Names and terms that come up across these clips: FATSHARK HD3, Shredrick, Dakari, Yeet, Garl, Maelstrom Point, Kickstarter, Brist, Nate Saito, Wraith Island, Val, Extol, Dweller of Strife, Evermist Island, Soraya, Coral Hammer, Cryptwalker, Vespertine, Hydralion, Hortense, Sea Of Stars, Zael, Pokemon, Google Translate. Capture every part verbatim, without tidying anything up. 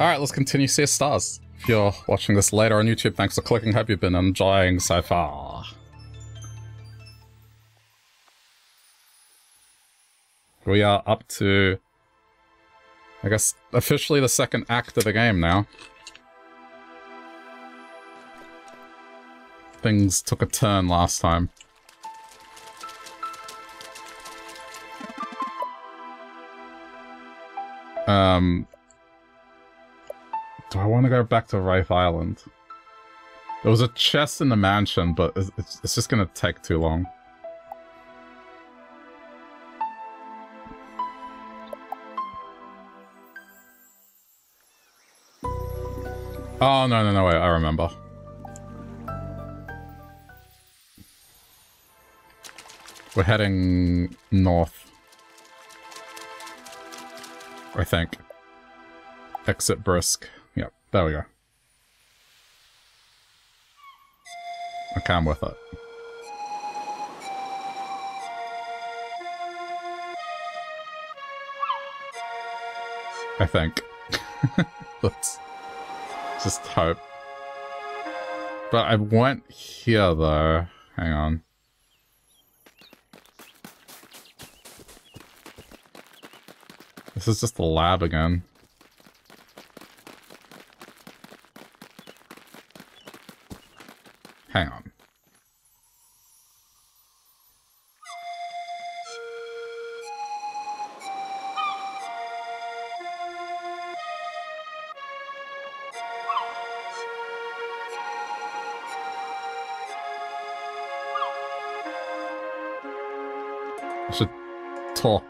Alright, let's continue Sea of Stars. If you're watching this later on YouTube, thanks for clicking. Hope you've been enjoying so far. We are up to, I guess, officially the second act of the game now. Things took a turn last time. Um, do I want to go back to Wraith Island? There was a chest in the mansion, but it's, it's just going to take too long. Oh, no, no, no, wait, I remember. We're heading north, I think. Exit Brisk. Yep, there we go. Okay, I'm with it. I think. Let's just hope. But I went here, though. Hang on. This is just the lab again. Hang on. I should talk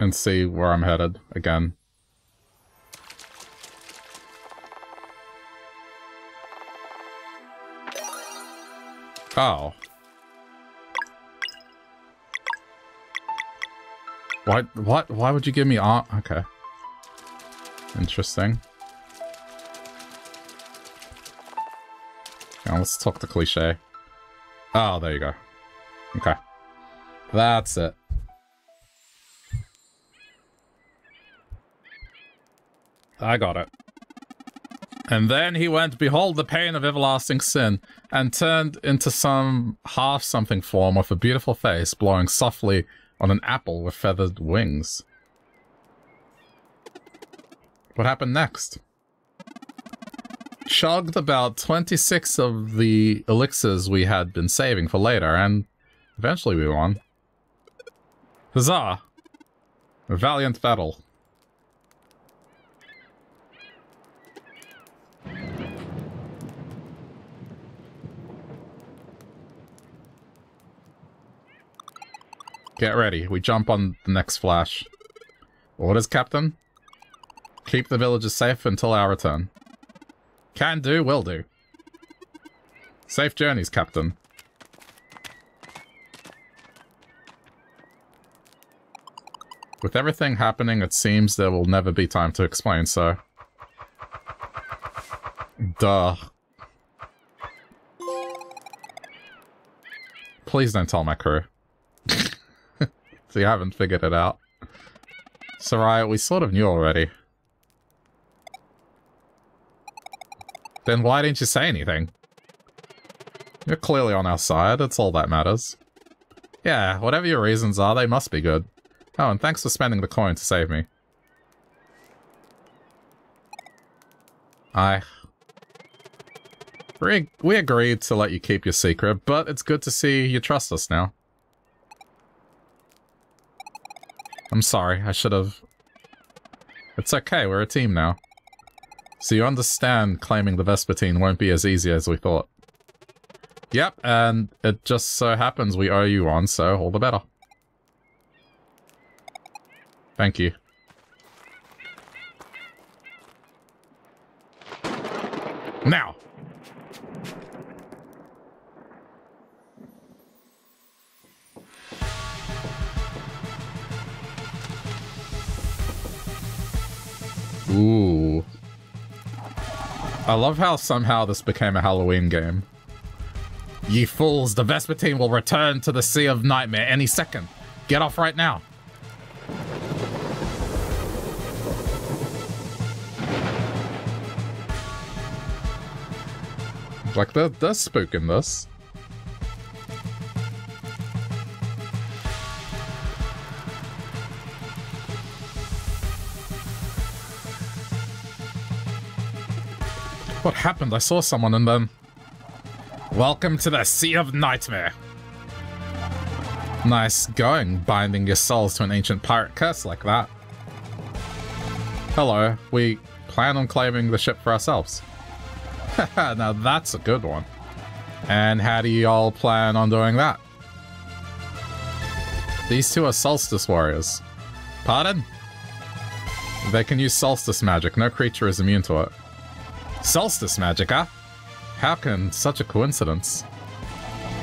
and see where I'm headed again. Oh. Why, what? Why would you give me ar- okay. Interesting. Now let's talk to Cliche. Oh, there you go. Okay. That's it. I got it. And then he went, behold the pain of everlasting sin, and turned into some half-something form with a beautiful face, blowing softly on an apple with feathered wings. What happened next? Chugged about twenty-six of the elixirs we had been saving for later, and eventually we won. Huzzah! A valiant battle. Get ready. We jump on the next flash. Orders, Captain. Keep the villagers safe until our return. Can do, will do. Safe journeys, Captain. With everything happening, it seems there will never be time to explain, so... Duh. Please don't tell my crew. So you haven't figured it out. Soraya, we sort of knew already. Then why didn't you say anything? You're clearly on our side, that's all that matters. Yeah, whatever your reasons are, they must be good. Oh, and thanks for spending the coin to save me. I... We, we agreed to let you keep your secret, but it's good to see you trust us now. I'm sorry, I should have... It's okay, we're a team now. So you understand claiming the Vespertine won't be as easy as we thought. Yep, and it just so happens we owe you one, so all the better. Thank you. Now! Ooh. I love how somehow this became a Halloween game. Ye fools, the Vespertine will return to the Sea of Nightmare any second. Get off right now. Like, that, that's spoken thus. What happened? I saw someone and then... Welcome to the Sea of Nightmare. Nice going, binding your souls to an ancient pirate curse like that. Hello, we plan on claiming the ship for ourselves. Haha, now that's a good one. And how do you all plan on doing that? These two are Solstice warriors. Pardon? They can use Solstice magic, no creature is immune to it. Solstice magic, huh? How can such a coincidence?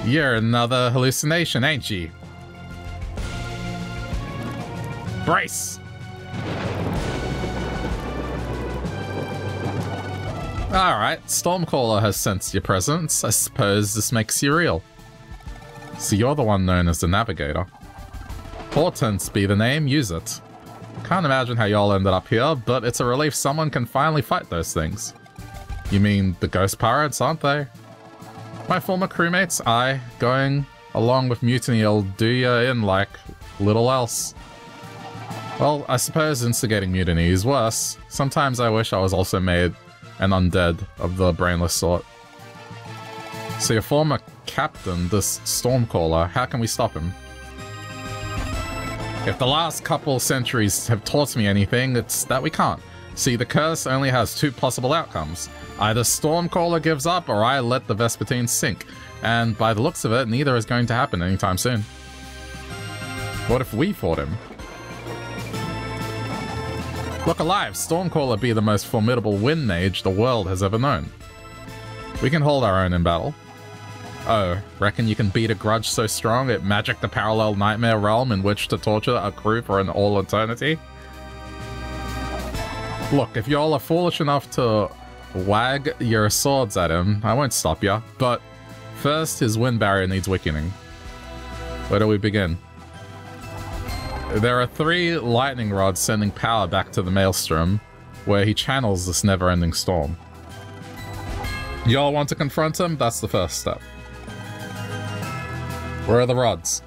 You're another hallucination, ain't you? Brace! Alright, Stormcaller has sensed your presence. I suppose this makes you real. So you're the one known as the Navigator. Hortense be the name, use it. Can't imagine how y'all ended up here, but it's a relief someone can finally fight those things. You mean the ghost pirates, aren't they? My former crewmates, I, going along with mutiny'll do ya in like little else. Well, I suppose instigating mutiny is worse. Sometimes I wish I was also made an undead of the brainless sort. So your former captain, this Stormcaller, how can we stop him? If the last couple centuries have taught me anything, it's that we can't. See, the curse only has two possible outcomes. Either Stormcaller gives up, or I let the Vespertine sink. And by the looks of it, neither is going to happen anytime soon. What if we fought him? Look alive, Stormcaller be the most formidable wind mage the world has ever known. We can hold our own in battle. Oh, reckon you can beat a grudge so strong it magicked the parallel nightmare realm in which to torture a crew for an all eternity? Look, if y'all are foolish enough to wag your swords at him, I won't stop ya. But first, his wind barrier needs weakening. Where do we begin? There are three lightning rods sending power back to the Maelstrom, where he channels this never-ending storm. Y'all want to confront him? That's the first step. Where are the rods?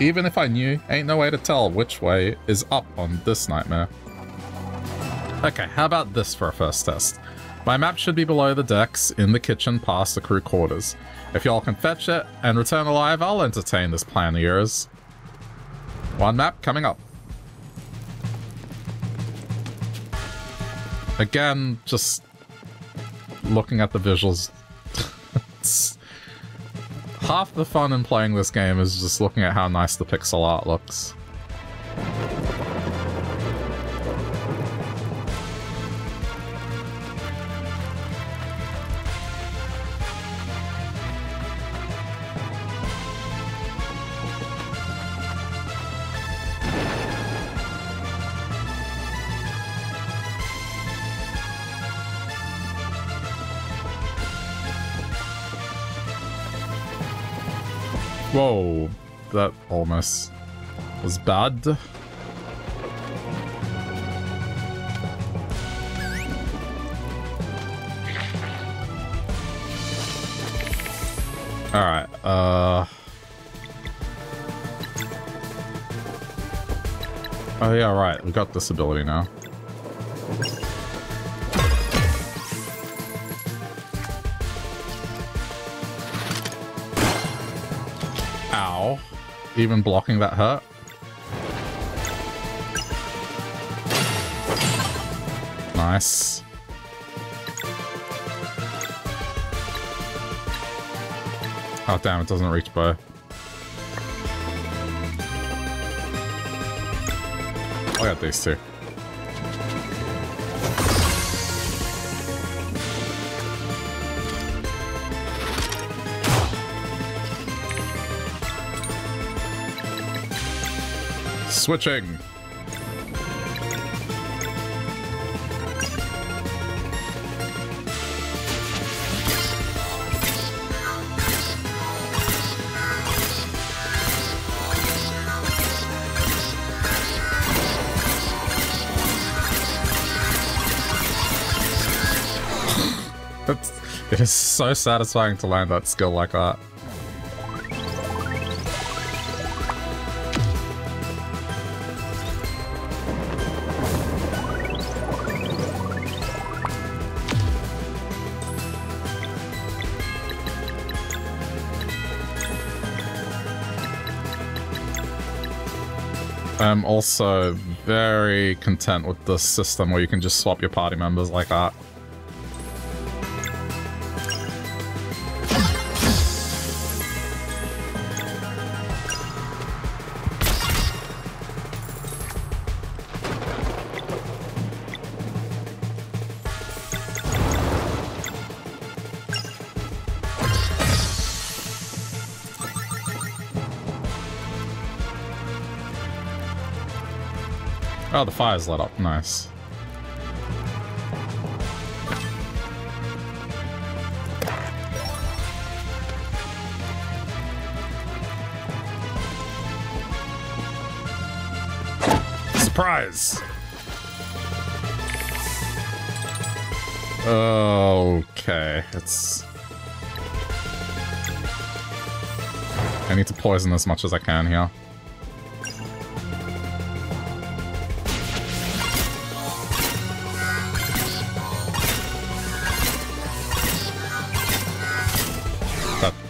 Even if I knew, ain't no way to tell which way is up on this nightmare. Okay, how about this for a first test? My map should be below the decks, in the kitchen, past the crew quarters. If y'all can fetch it and return alive, I'll entertain this plan of yours. One map coming up. Again, just looking at the visuals. Half the fun in playing this game is just looking at how nice the pixel art looks. Whoa, that almost was bad. Alright, uh... oh yeah, right, we got this ability now. Even blocking that hurt. Nice. Oh damn, it doesn't reach bow. I got these two. Switching. That's It is so satisfying to land that skill like that. I'm also very content with this system where you can just swap your party members like that. Oh, the fire's lit up. Nice. Surprise! Okay, it's... I need to poison as much as I can here.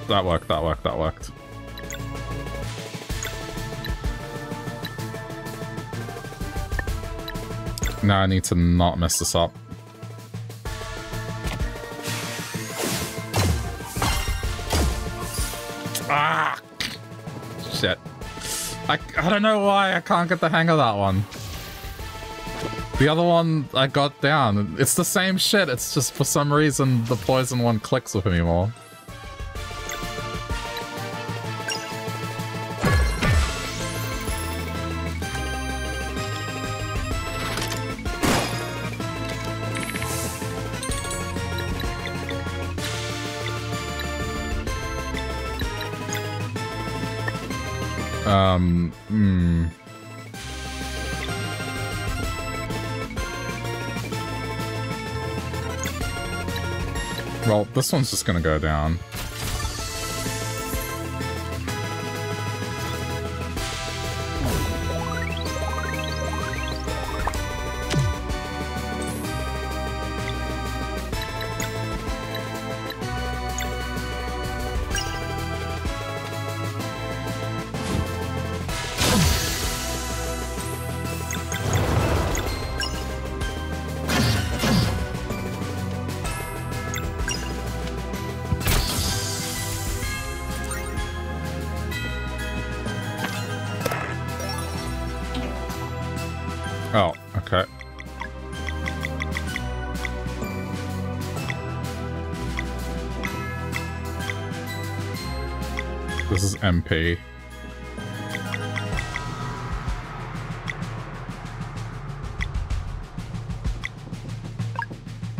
That worked, that worked, that worked. Now I need to not mess this up. Ah! Shit. I, I don't know why I can't get the hang of that one. The other one I got down. It's the same shit, it's just for some reason the poison one clicks with me more. Um, hmm. Well, this one's just gonna go down. M P.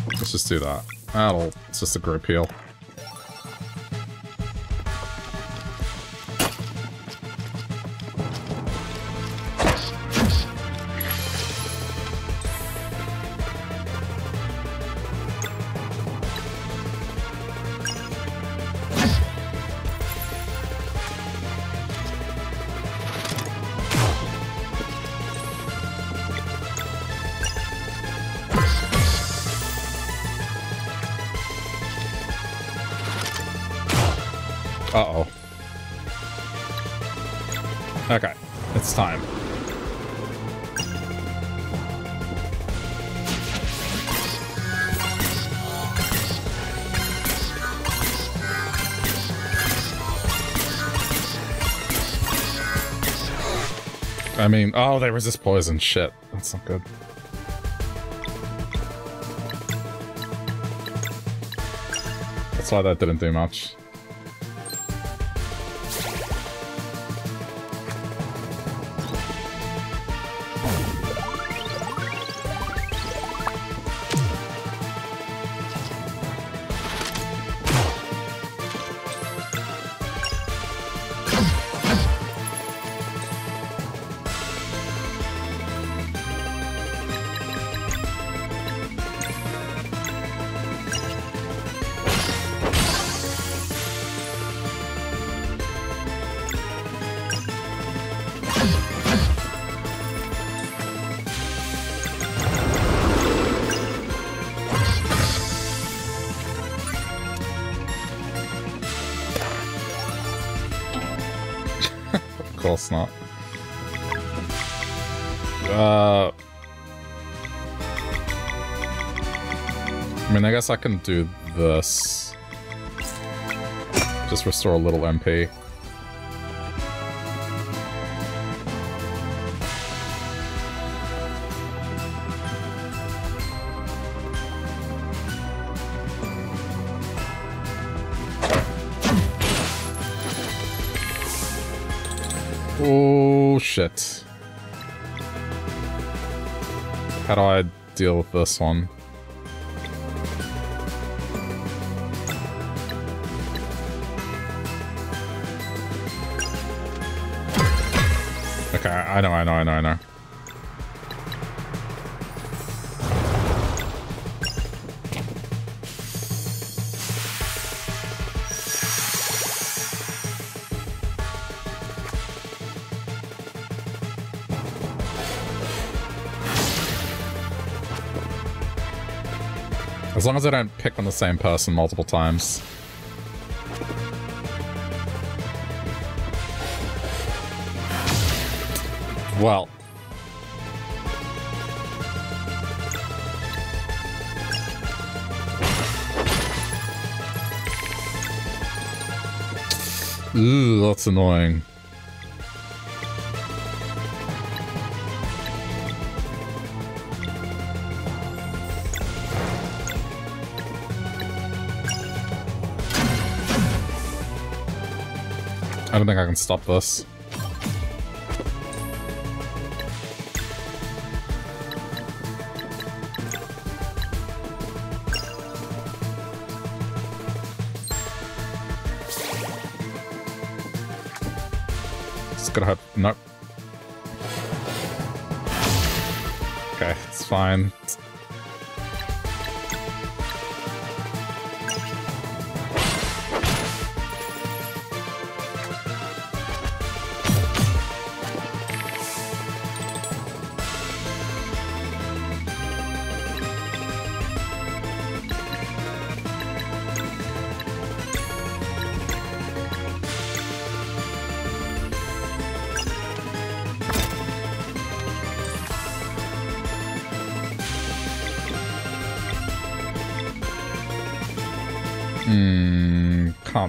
Let's just do that. That'll... It's just a group heal. Time. I mean, oh, they resist poison. Shit. That's not good. That's why that didn't do much. else not. Uh, I mean, I guess I can do this. Just restore a little M P. Shit. How do I deal with this one? Okay, I know, I know, I know, I know. As long as I don't pick on the same person multiple times. Well. Ooh, that's annoying. I don't think I can stop this. Just gotta hope. Nope. Okay, it's fine.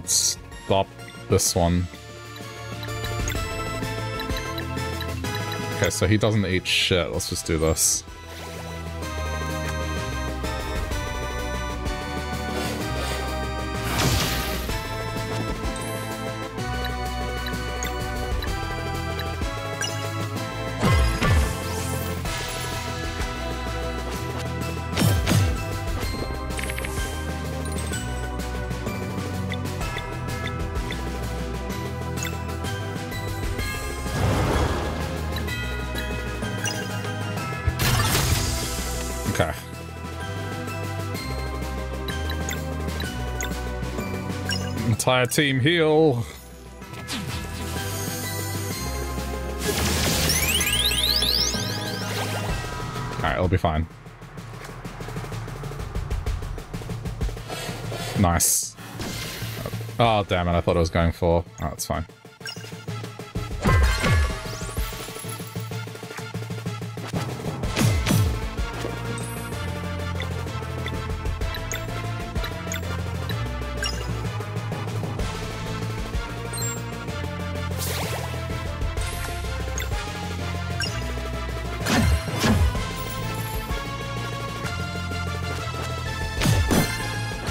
Stop this one. Okay, so he doesn't eat shit. Let's just do this. Entire team heal. Alright, it'll be fine. Nice. Oh, damn it. I thought I was going for. Oh, that's fine.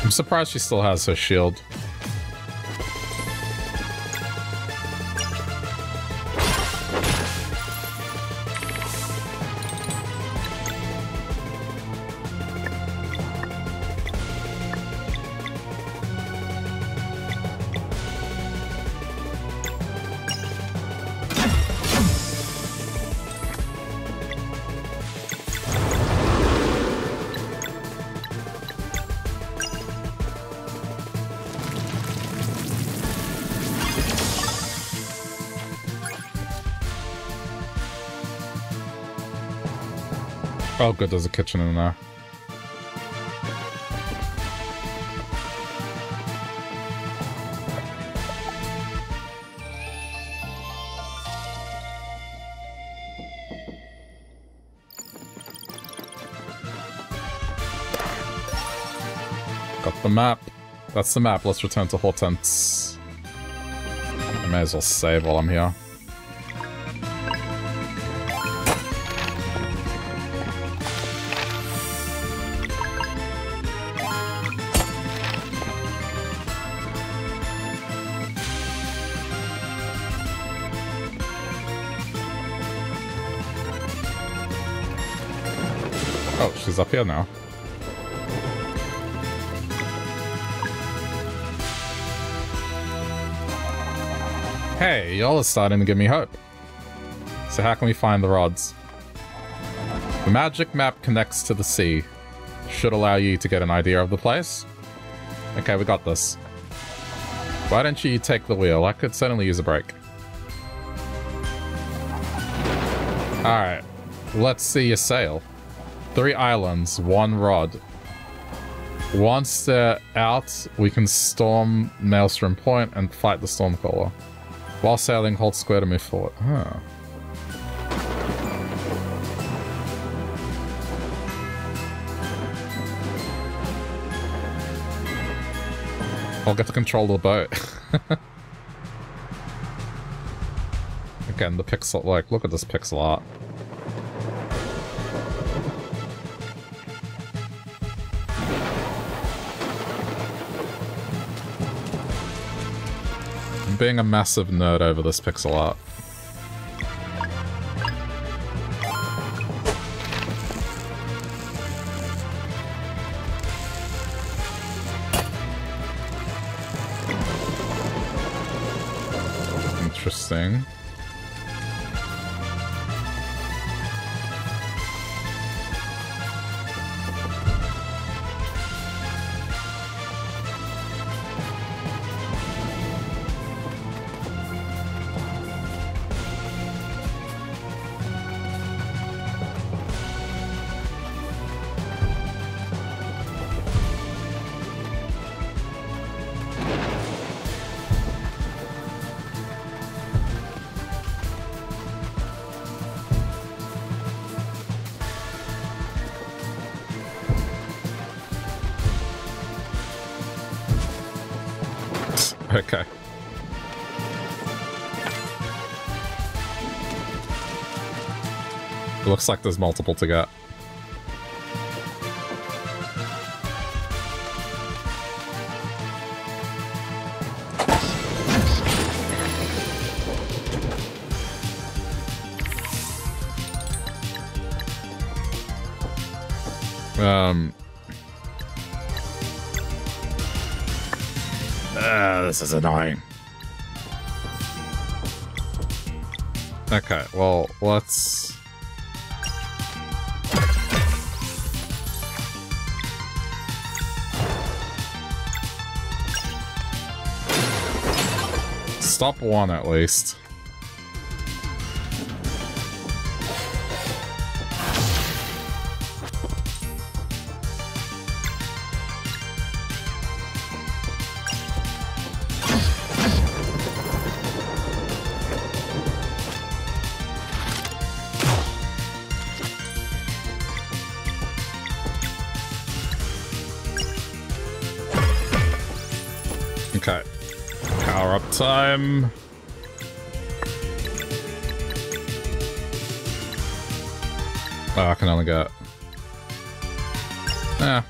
I'm surprised she still has her shield. Oh good, there's a kitchen in there. Got the map. That's the map. Let's return to Hortense. I may as well save while I'm here. Oh, she's up here now. Hey, y'all are starting to give me hope. So how can we find the rods? The magic map connects to the sea. Should allow you to get an idea of the place. Okay, we got this. Why don't you take the wheel? I could certainly use a break. Alright, let's see your sail. Three islands, one rod. Once they're out, we can storm Maelstrom Point and fight the Stormcaller. While sailing, hold square to move forward. Huh. I'll get to control the boat. Again, the pixel, like, look at this pixel art. Being a massive nerd over this pixel art. Interesting. Okay. It looks like there's multiple to get. Um... This is annoying. Okay, well, let's... Stop one, at least. Time. Oh, I can only get. Yeah.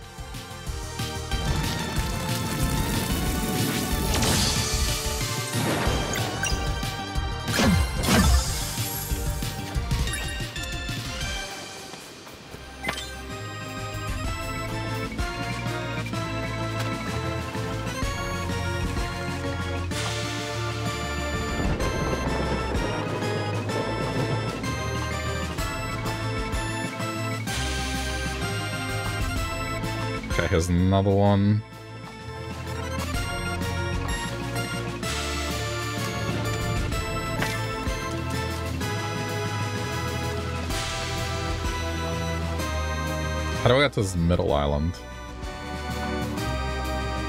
Here's another one. How do I get to this middle island?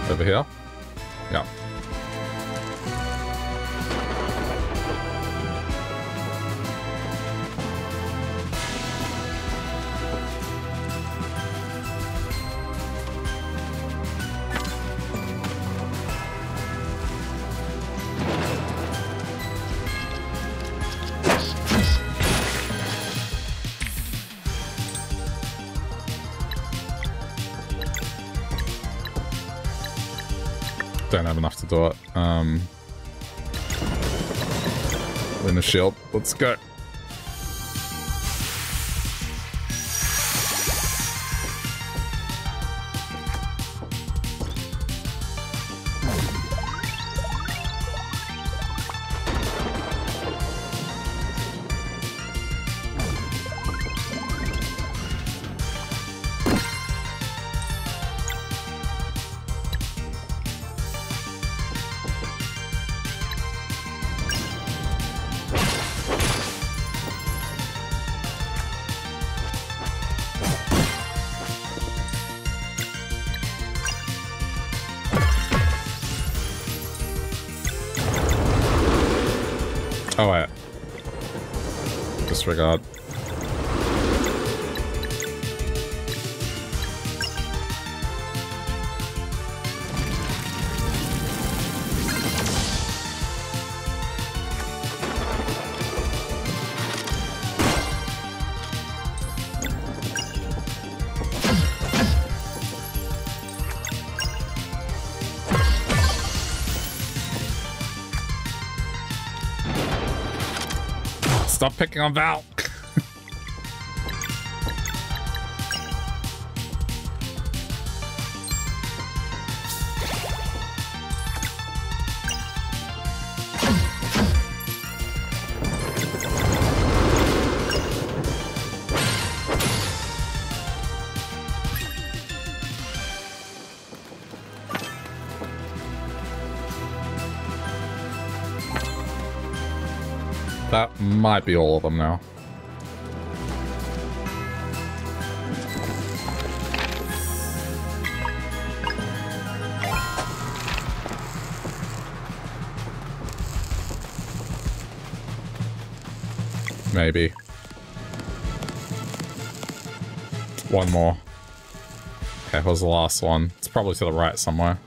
Over here? Yeah. don't have enough to do it. Um, win the shield. Let's go. Disregard. Stop picking on Val. Might be all of them now. Maybe. One more. Okay, where's the last one? It's probably to the right somewhere.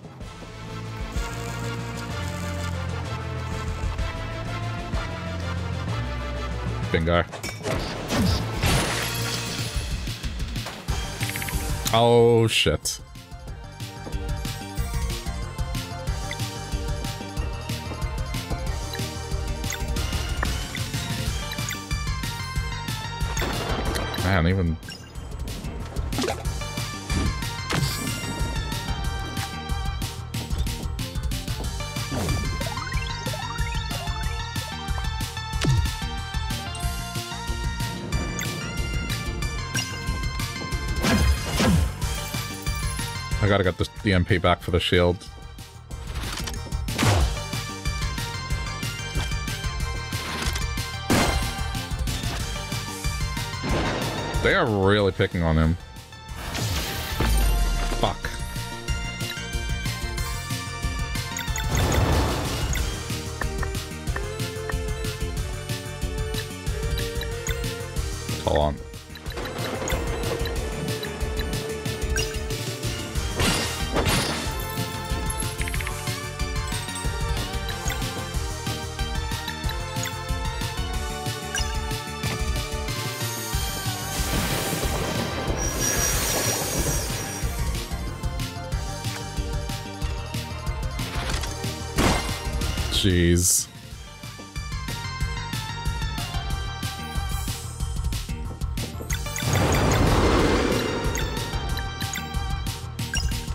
Bingo. Oh, shit. Man, even... I gotta get the, the M P back for the shield. They are really picking on him. Fuck. Hold on. Jeez.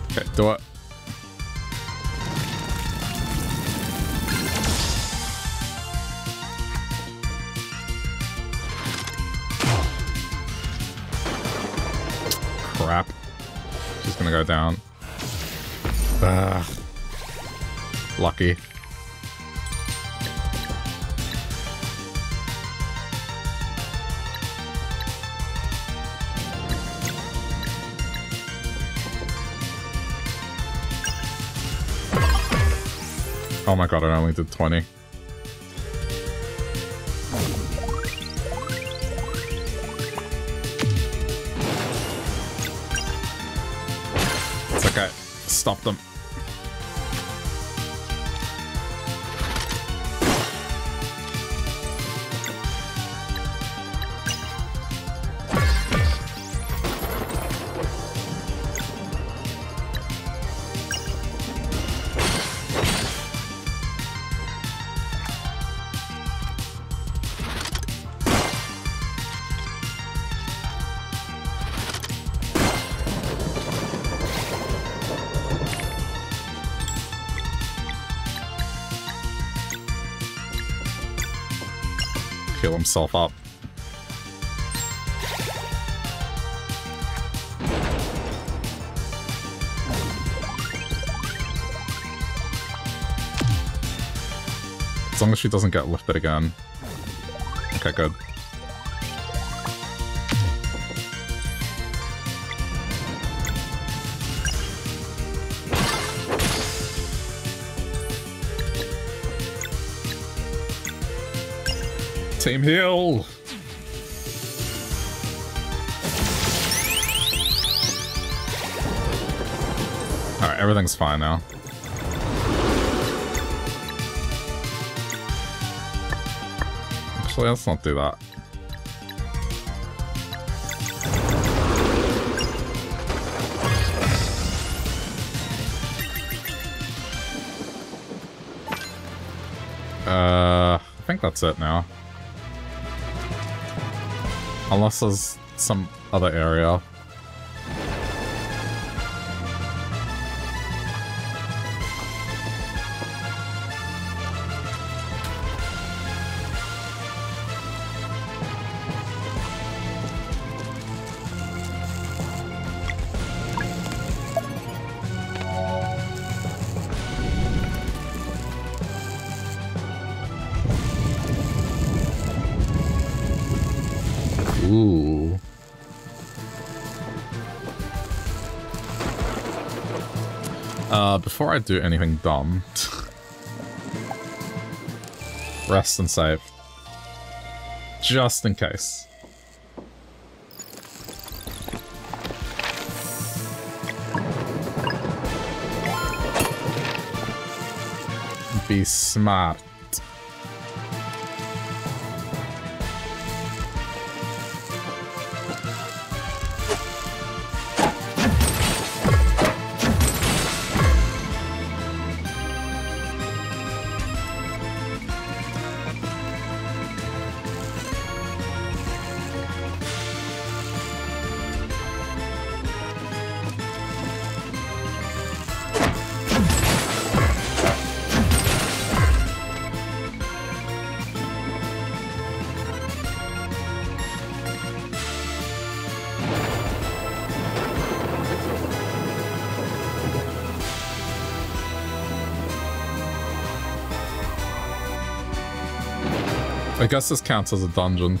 Okay, do it. Crap. She's gonna go down. Ugh. Lucky. Oh my god, I only did twenty. It's okay. Stop them. heal himself up. As long as she doesn't get lifted again. Okay, good. Team heal! Alright, everything's fine now. Actually, let's not do that. Uh, I think that's it now. Unless there's some other area. Before I do anything dumb, rest and save. Just in case. Be smart. I guess this counts as a dungeon.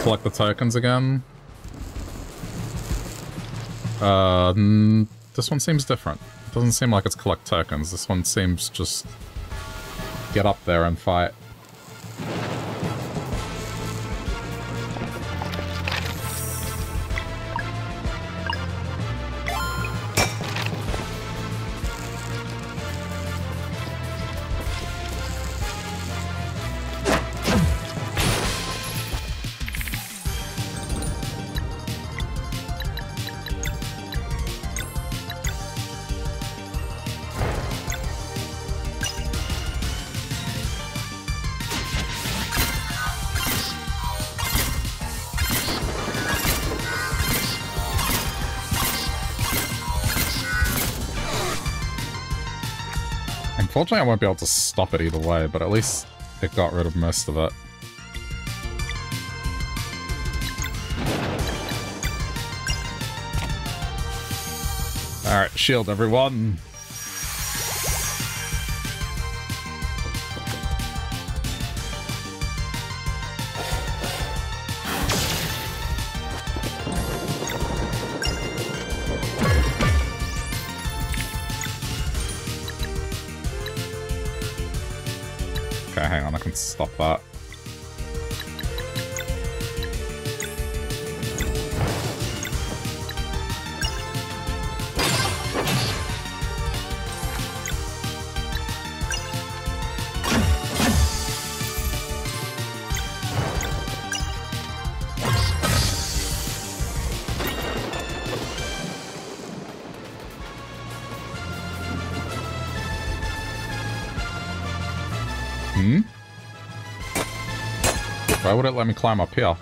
Collect the tokens again. Uh, mm, this one seems different. It doesn't seem like it's collect tokens. This one seems just get up there and fight. Unfortunately, I won't be able to stop it either way, but at least it got rid of most of it. Alright, shield everyone! Stop that. Hmm? Why would it let me climb up here?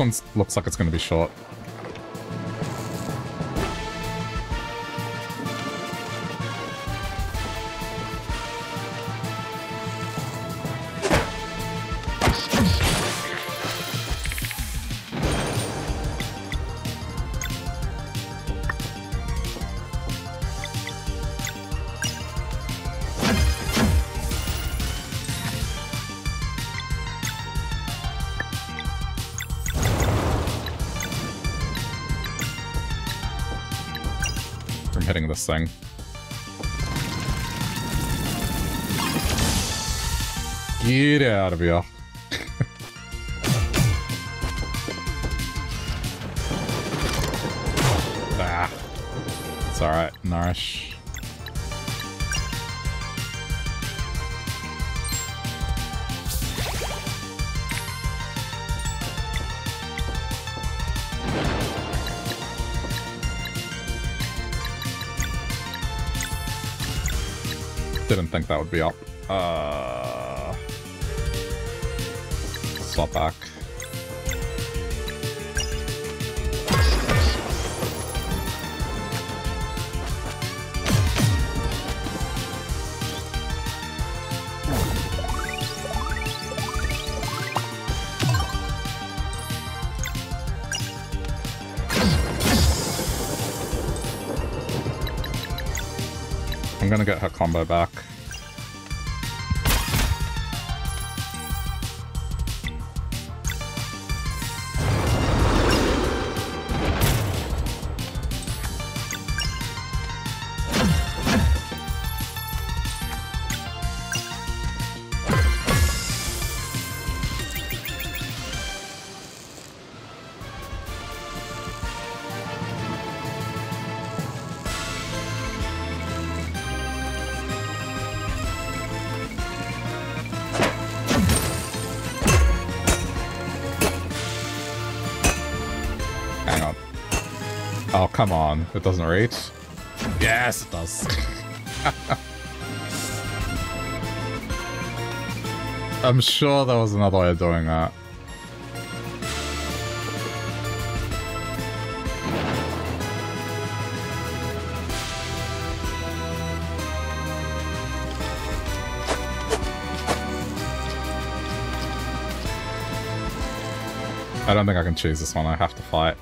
One looks like it's going to be short. Thing. Get out of here. Ah. It's alright, nourish. Didn't think that would be up. Uh, swap back. I'm gonna get her combo back. Come on, it doesn't reach. Yes, it does. I'm sure there was another way of doing that. I don't think I can choose this one, I have to fight.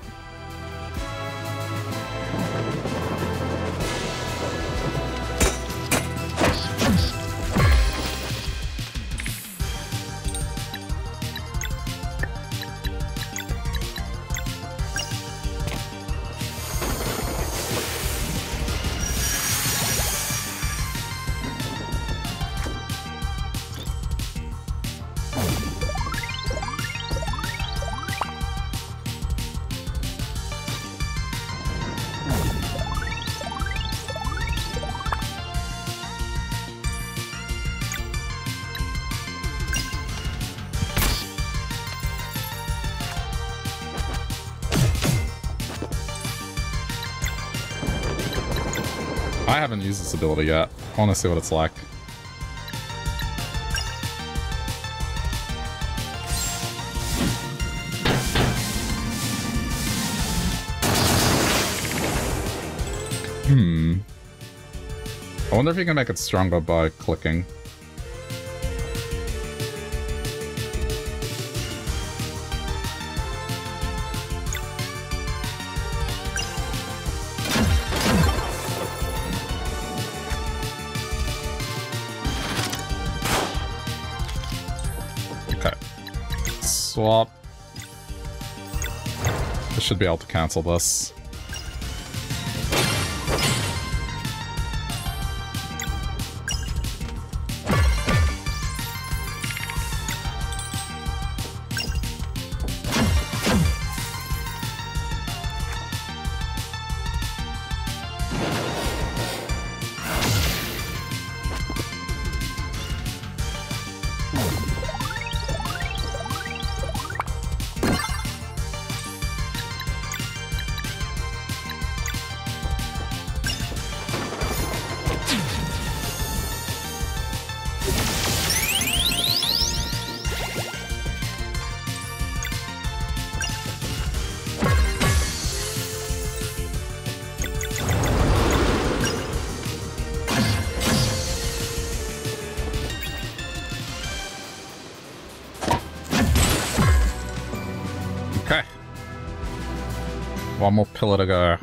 Use this ability yet. I want to see what it's like. Hmm. I wonder if you can make it stronger by clicking. Swap. I should be able to cancel this. Okay. One more pillar to go.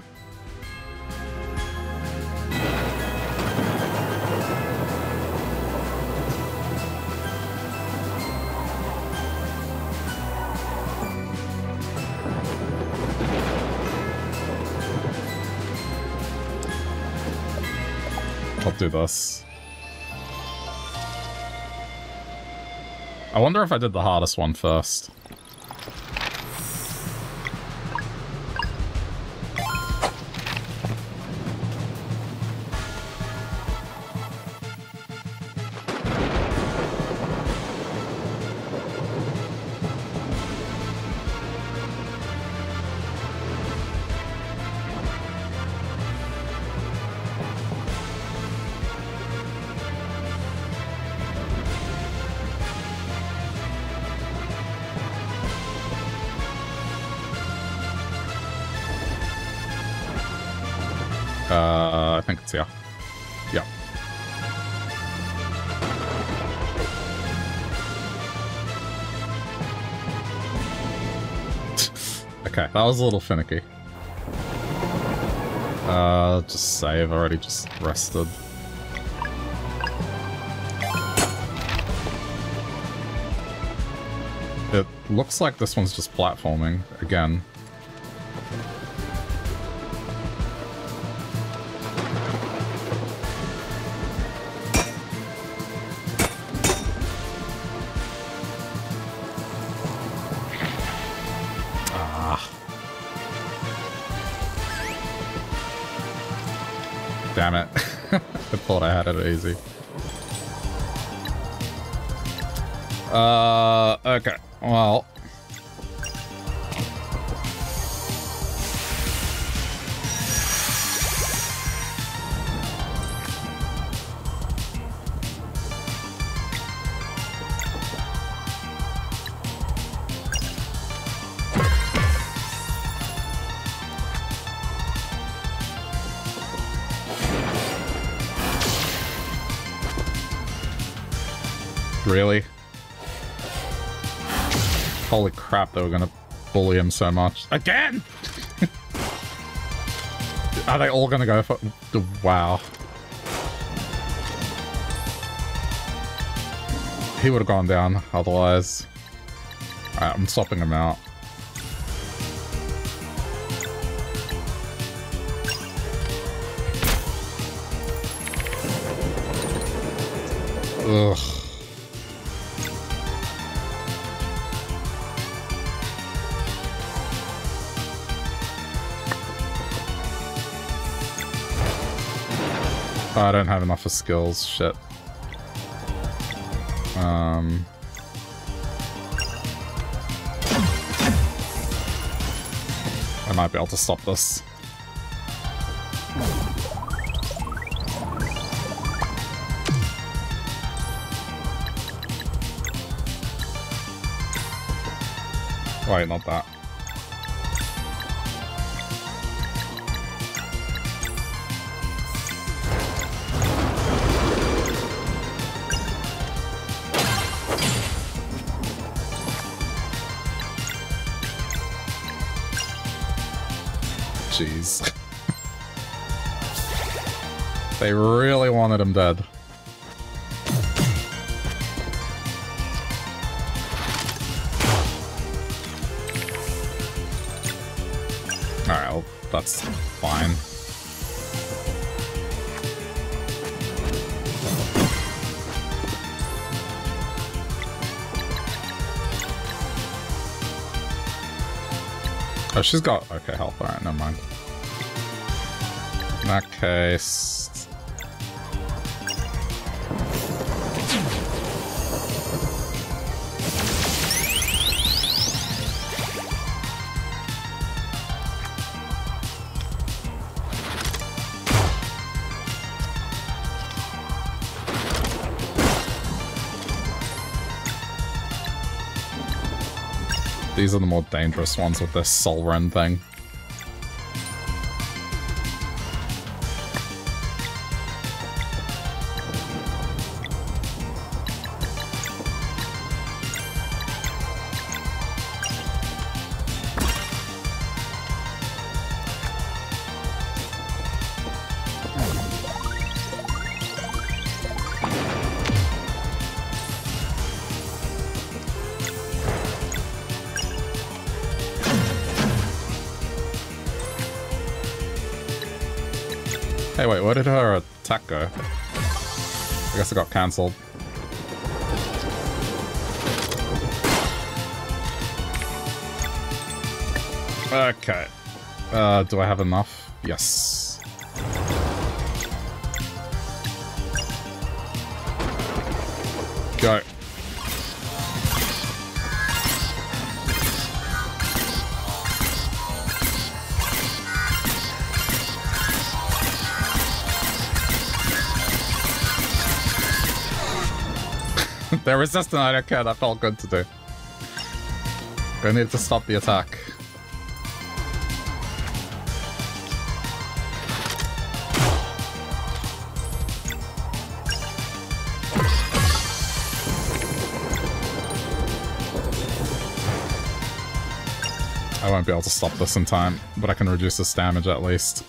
I'll do this. I wonder if I did the hardest one first. That was a little finicky. Uh, just save, I already just rested. It looks like this one's just platforming, again. Damn it. I thought I had it easy. Uh, okay. Well. Really? Holy crap, they were gonna bully him so much. Again! Are they all gonna go for... Wow. He would have gone down otherwise. Alright, I'm swapping him out. Ugh. I don't have enough of skills, shit. Um... I might be able to stop this. Wait, not that. Jeez. They really wanted him dead. Alright, well, that's fine. Oh, she's got... Okay, health. Alright, never mind. In that case... These are the more dangerous ones with this Sol Ren thing. Hey, wait, where did her attack go? I guess it got cancelled. Okay. Uh, do I have enough? Yes. Go. They're resistant, I don't care, that felt good to do. I need to stop the attack. I won't be able to stop this in time, but I can reduce this damage at least.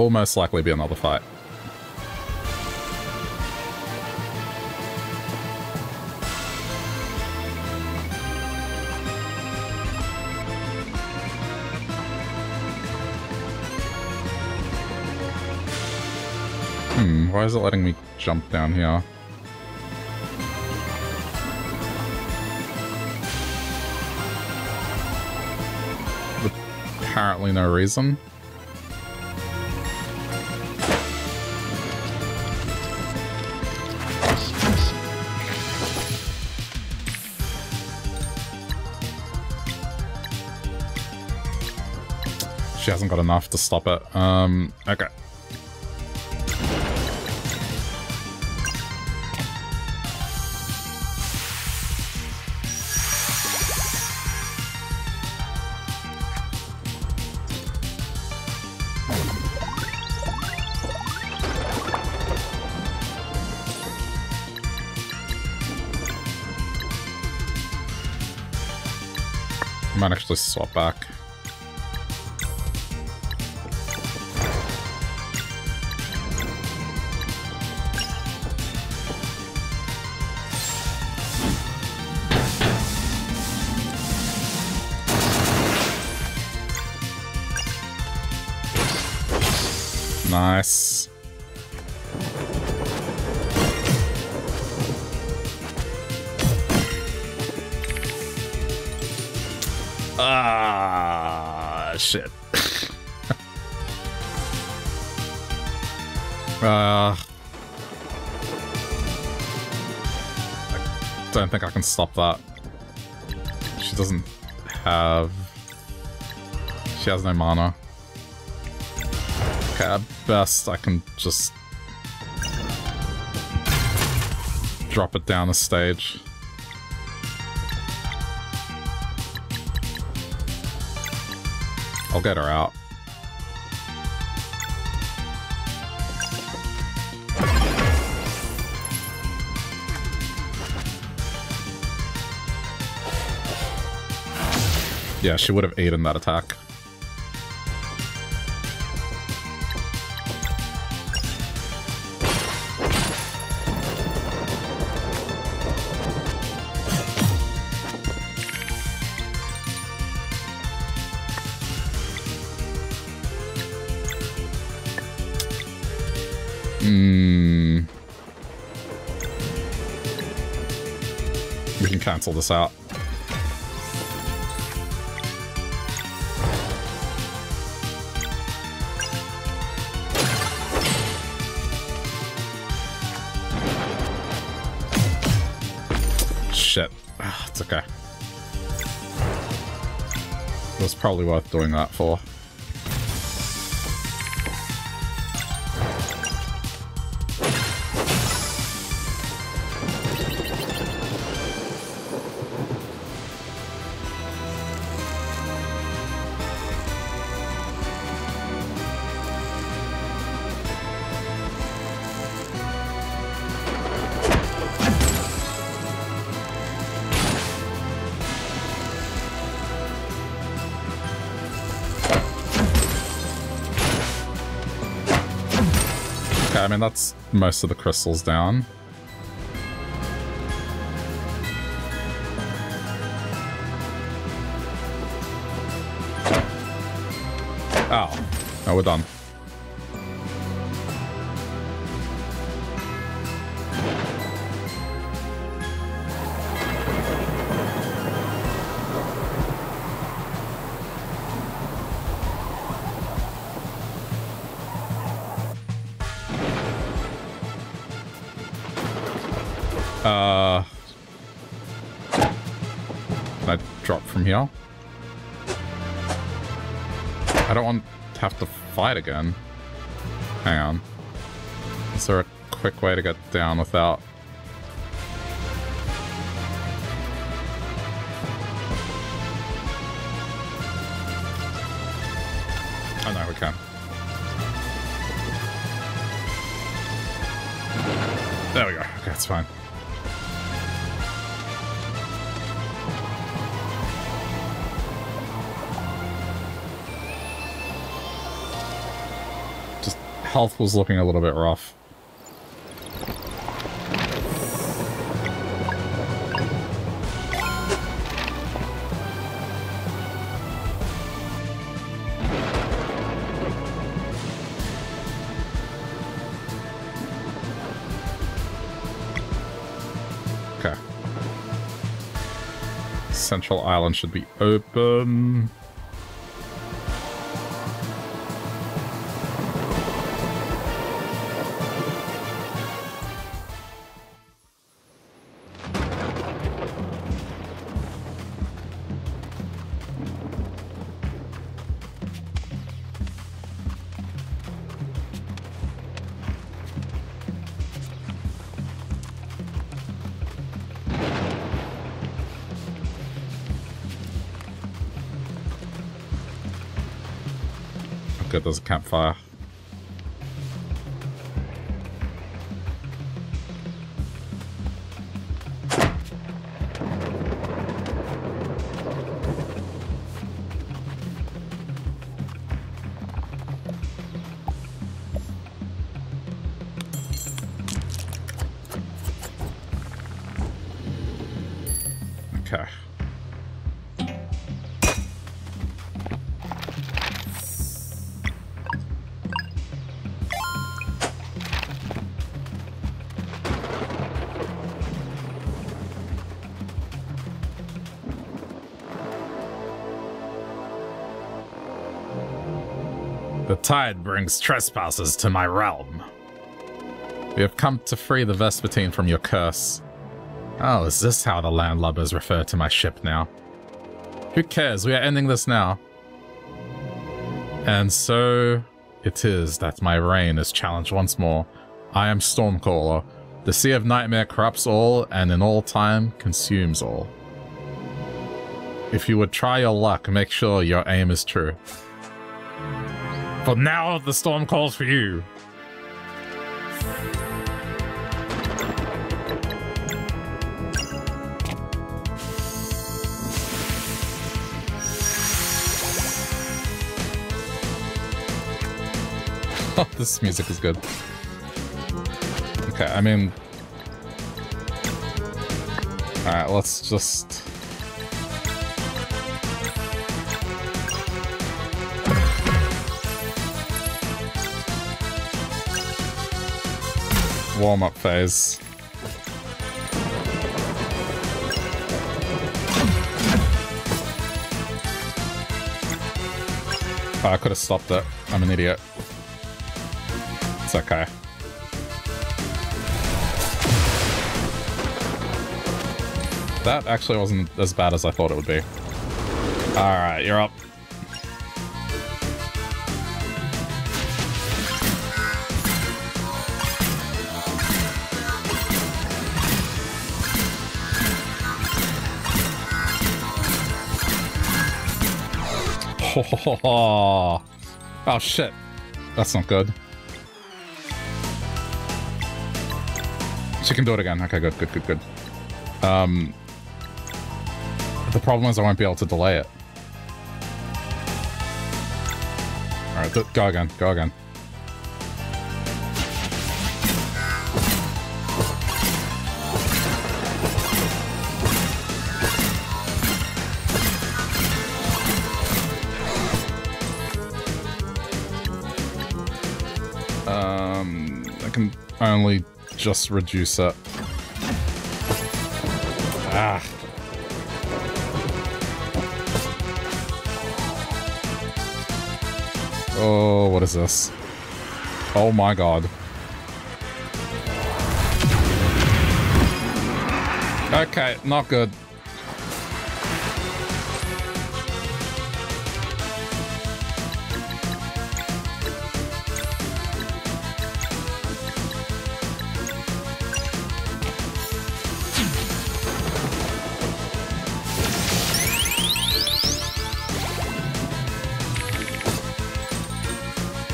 Will most likely be another fight. Hmm, why is it letting me jump down here? With apparently no reason. She hasn't got enough to stop it. Um, okay. I might actually swap back. Nice. Ah, shit. uh, I don't think I can stop that. She doesn't have... She has no mana. Okay, at best I can just drop it down the stage. I'll get her out. Yeah, she would have eaten that attack. Cancel this out. Shit. It's okay. It was probably worth doing that for. I mean, that's most of the crystals down. Oh. Oh, we're done. Uh, can I drop from here? I don't want to have to fight again. Hang on. Is there a quick way to get down without... Oh no, we can. There we go. Okay, that's fine. Health was looking a little bit rough. Okay. Central Island should be open. There's a campfire. Okay. The tide brings trespassers to my realm. We have come to free the Vespertine from your curse. Oh, is this how the landlubbers refer to my ship now? Who cares? We are ending this now. And so it is that my reign is challenged once more. I am Stormcaller. The Sea of Nightmare corrupts all, and in all time consumes all. If you would try your luck, make sure your aim is true. But now the storm calls for you. Oh, this music is good. Okay, I mean... Alright, let's just... warm-up phase. Oh, I could have stopped it. I'm an idiot. It's okay. That actually wasn't as bad as I thought it would be. Alright, you're up. Oh shit, that's not good. She can do it again. Okay, good, good, good, good. Um, the problem is I won't be able to delay it. Alright, go again, go again. Mm, I can only just reduce it. Ah. Oh, what is this? Oh my god. Okay, not good.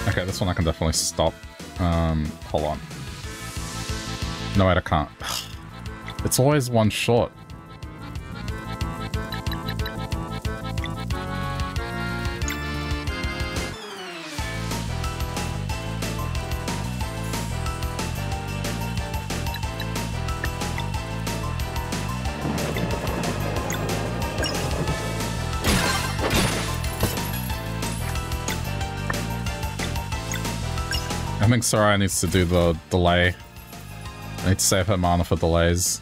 Okay, this one I can definitely stop. Um, hold on. No, wait, I can't. It's always one shot. I think Soraya needs to do the delay. I need to save her mana for delays.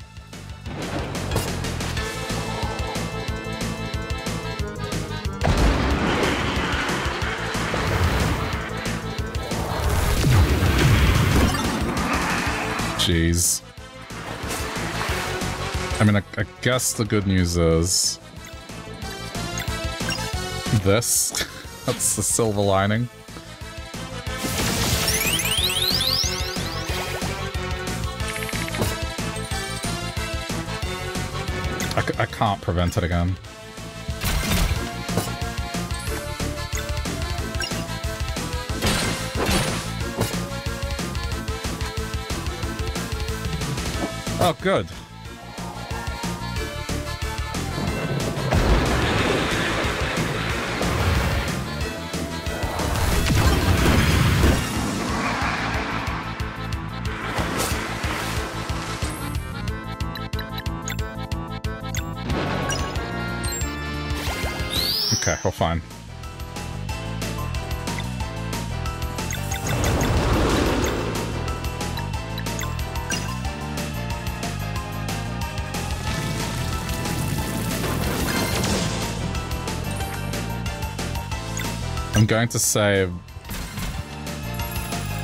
Jeez. I mean, I, I guess the good news is this. That's the silver lining. I, I can't prevent it again. Oh, good. Okay, well, fine. I'm going to save...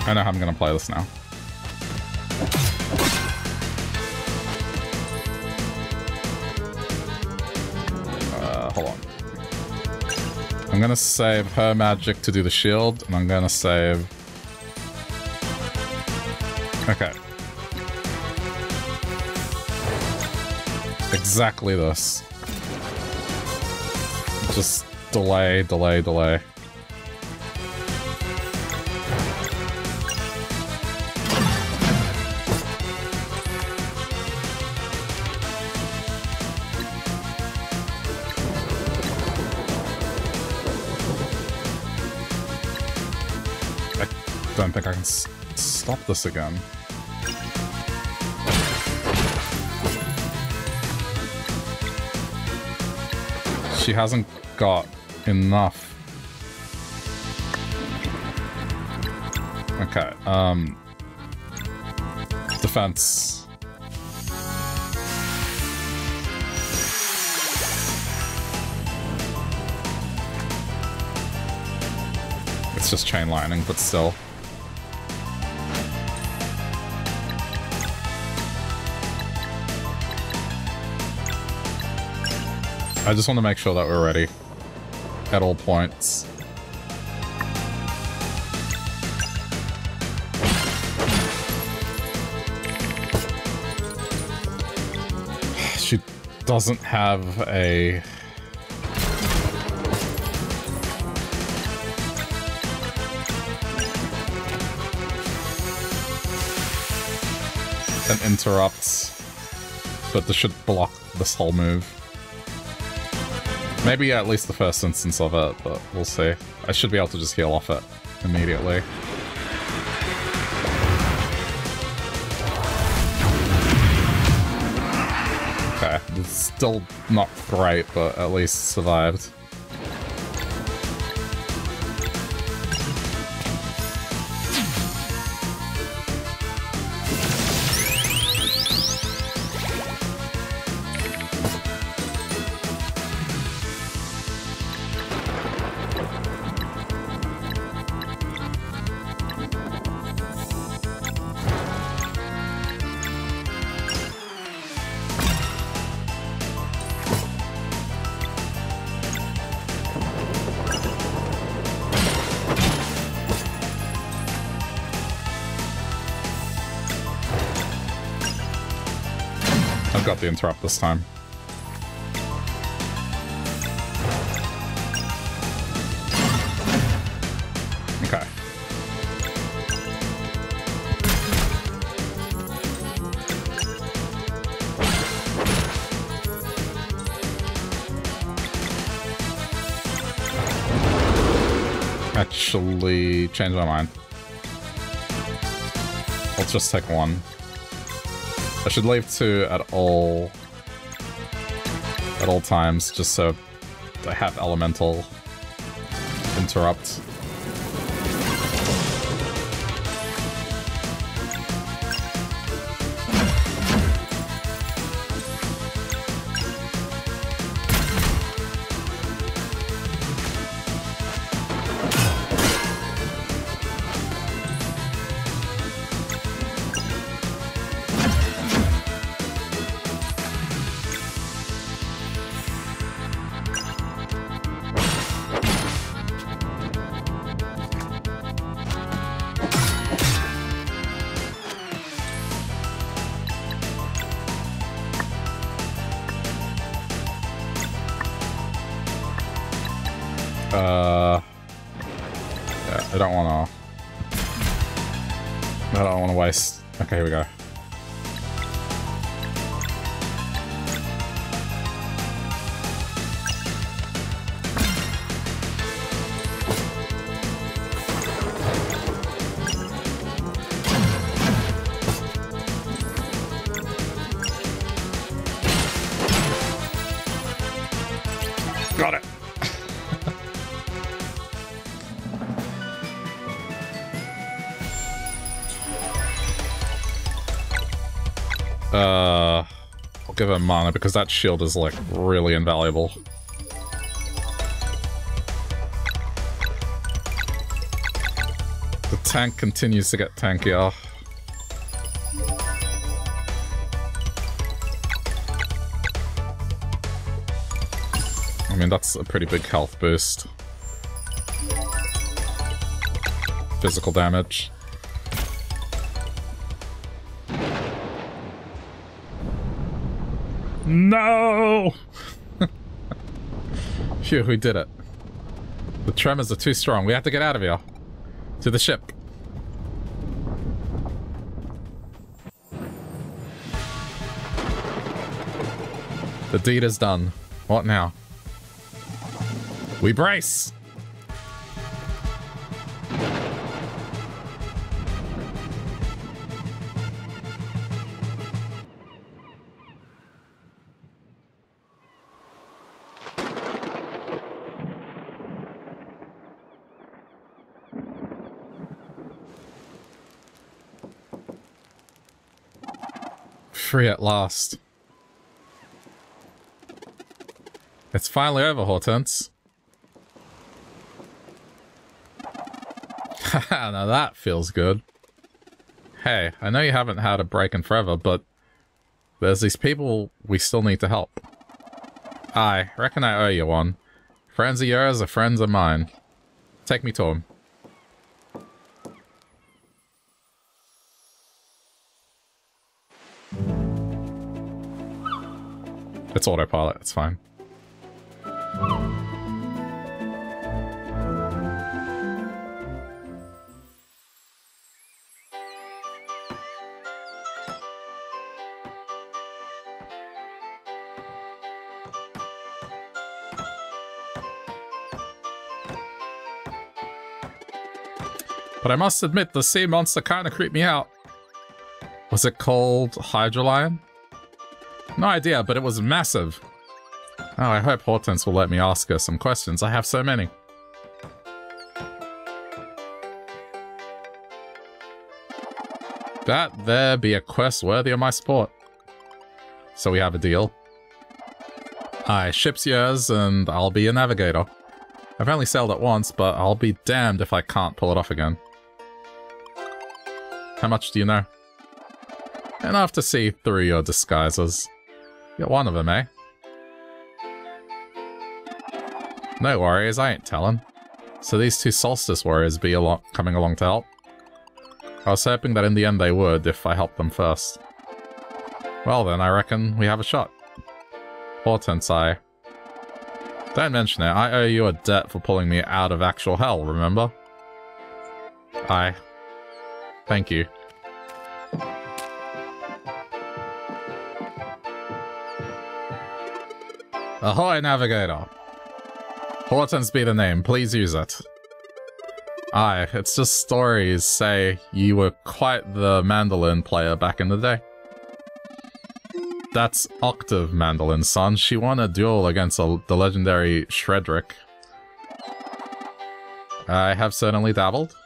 I know how I'm going to play this now. Uh, hold on. I'm going to save her magic to do the shield, and I'm going to save... Okay. Exactly this. Just delay, delay, delay. I don't think I can s stop this again. She hasn't got enough. Okay, um... defense. It's just chain lightning, but still. I just want to make sure that we're ready at all points. She doesn't have a... an interrupt, but this should block this whole move. Maybe at least the first instance of it, but we'll see. I should be able to just heal off it immediately. Okay, it's still not great, but at least survived. got the interrupt this time. Okay. Actually, change my mind. Let's just take one. I should leave two at all at all times, just so I have elemental interrupt. Okay, here we go. Got it. Uh, I'll give her mana because that shield is like really invaluable. The tank continues to get tankier. I mean, that's a pretty big health boost. Physical damage. No! Phew, we did it. The tremors are too strong. We have to get out of here. To the ship. The deed is done. What now? We brace! Free at last. It's finally over, Hortense. Haha, now that feels good. Hey, I know you haven't had a break in forever, but there's these people we still need to help. I reckon I owe you one. Friends of yours are friends of mine. Take me to them. It's autopilot, it's fine. But I must admit, the sea monster kinda creeped me out. Was it called Hydralion? No idea, but it was massive. Oh, I hope Hortense will let me ask her some questions. I have so many. That there be a quest worthy of my sport. So we have a deal. Aye, ship's yours, and I'll be a navigator. I've only sailed it once, but I'll be damned if I can't pull it off again. How much do you know? Enough to see through your disguises. You're one of them, eh? No worries, I ain't telling. So these two Solstice warriors be al- coming along to help? I was hoping that in the end they would, if I helped them first. Well then, I reckon we have a shot. Hortense, I... Don't mention it. I owe you a debt for pulling me out of actual hell, remember? I... Thank you. Ahoy, Navigator! Hortense be the name, please use it. Aye, it's just stories say you were quite the mandolin player back in the day. That's Octave Mandolin, son. She won a duel against a, the legendary Shredrick. I have certainly dabbled.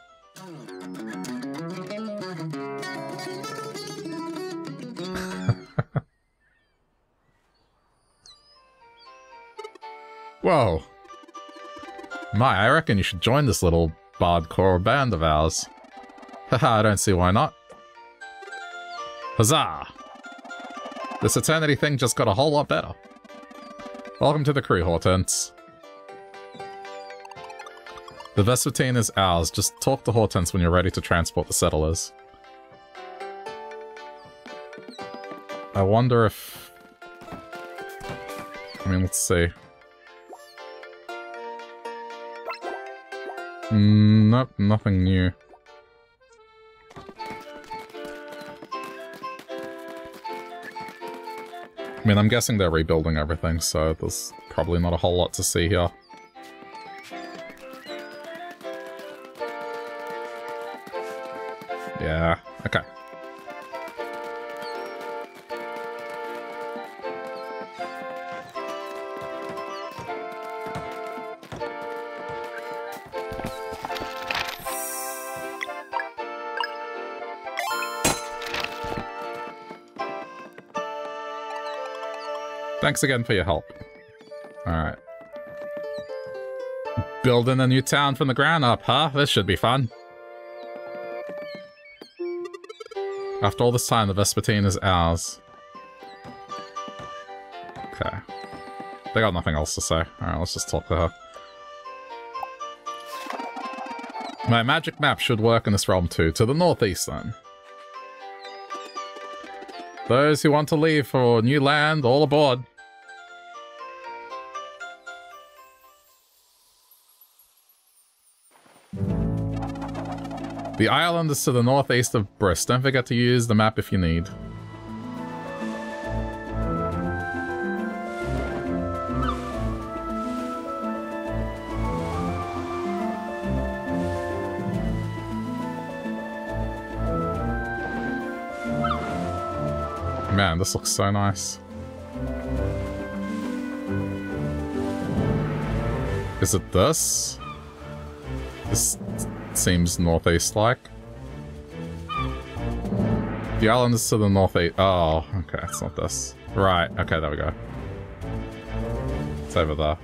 Whoa. My, I reckon you should join this little bardcore band of ours. Haha, I don't see why not. Huzzah! This eternity thing just got a whole lot better. Welcome to the crew, Hortense. The Vespertine is ours. Just talk to Hortense when you're ready to transport the settlers. I wonder if... I mean, let's see. Nope, nothing new. I mean, I'm guessing they're rebuilding everything, so there's probably not a whole lot to see here. Yeah, okay. Thanks again for your help. Alright. Building a new town from the ground up, huh? This should be fun. After all this time, the Vespertine is ours. Okay. They got nothing else to say. Alright, let's just talk to her. My magic map should work in this realm too. To the northeast, then. Those who want to leave for new land, all aboard. The island is to the northeast of Brist. Don't forget to use the map if you need. Man, this looks so nice. Is it this? This seems northeast-like. The island is to the northeast. Oh, okay, it's not this. Right, okay, there we go. It's over there.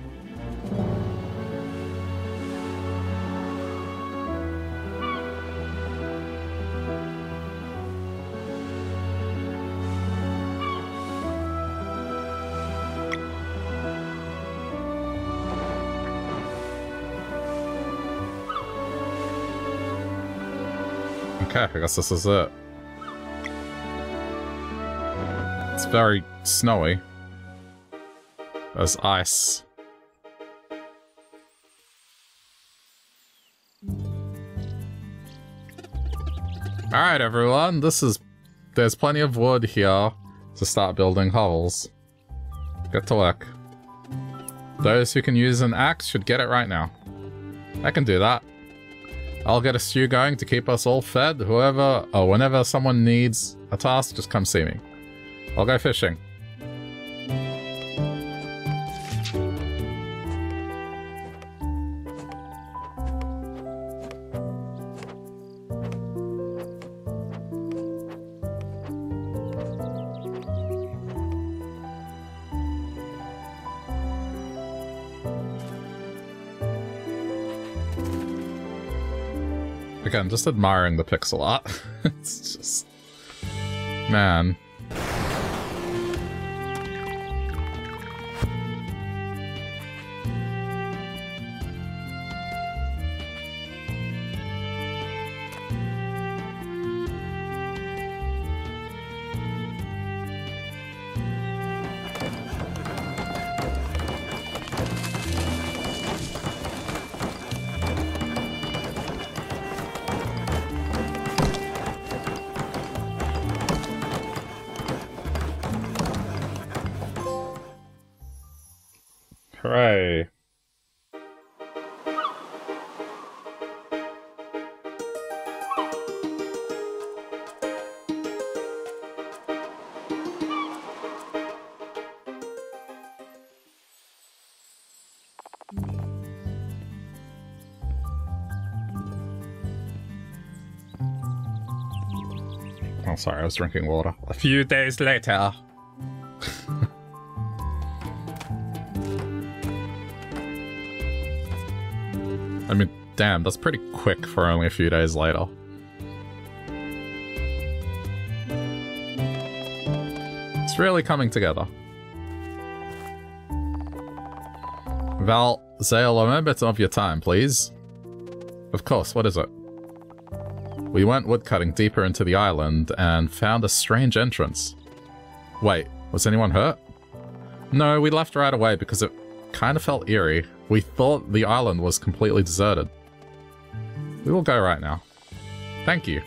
Okay, I guess this is it. It's very snowy. There's ice. Alright everyone, this is... There's plenty of wood here to start building hovels. Get to work. Those who can use an axe should get it right now. I can do that. I'll get a stew going to keep us all fed. Whoever or whenever someone needs a task, just come see me. I'll go fishing. Again, just admiring the pixel art. It's just... Man. Hooray. Oh, sorry, I was drinking water. A few days later. I mean, damn, that's pretty quick for only a few days later. It's really coming together. Val, Zael, remember of your time, please. Of course, what is it? We went woodcutting deeper into the island and found a strange entrance. Wait, was anyone hurt? No, we left right away because it kind of felt eerie. We thought the island was completely deserted. We will go right now. Thank you.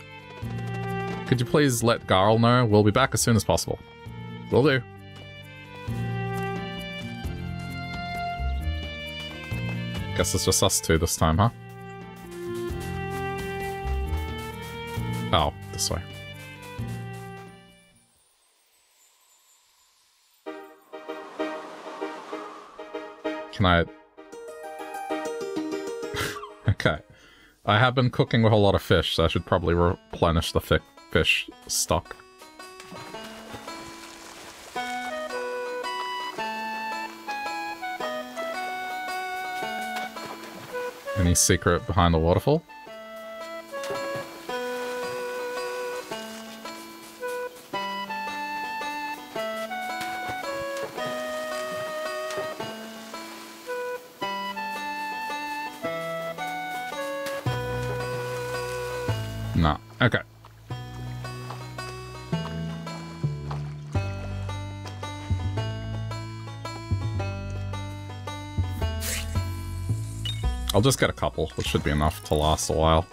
Could you please let Garl know? We'll be back as soon as possible. Will do. Guess it's just us two this time, huh? Oh, this way. Can I... Okay. I have been cooking with a lot of fish, so I should probably replenish the fi fish stock. Any secret behind the waterfall? Okay. I'll just get a couple, which should be enough to last a while.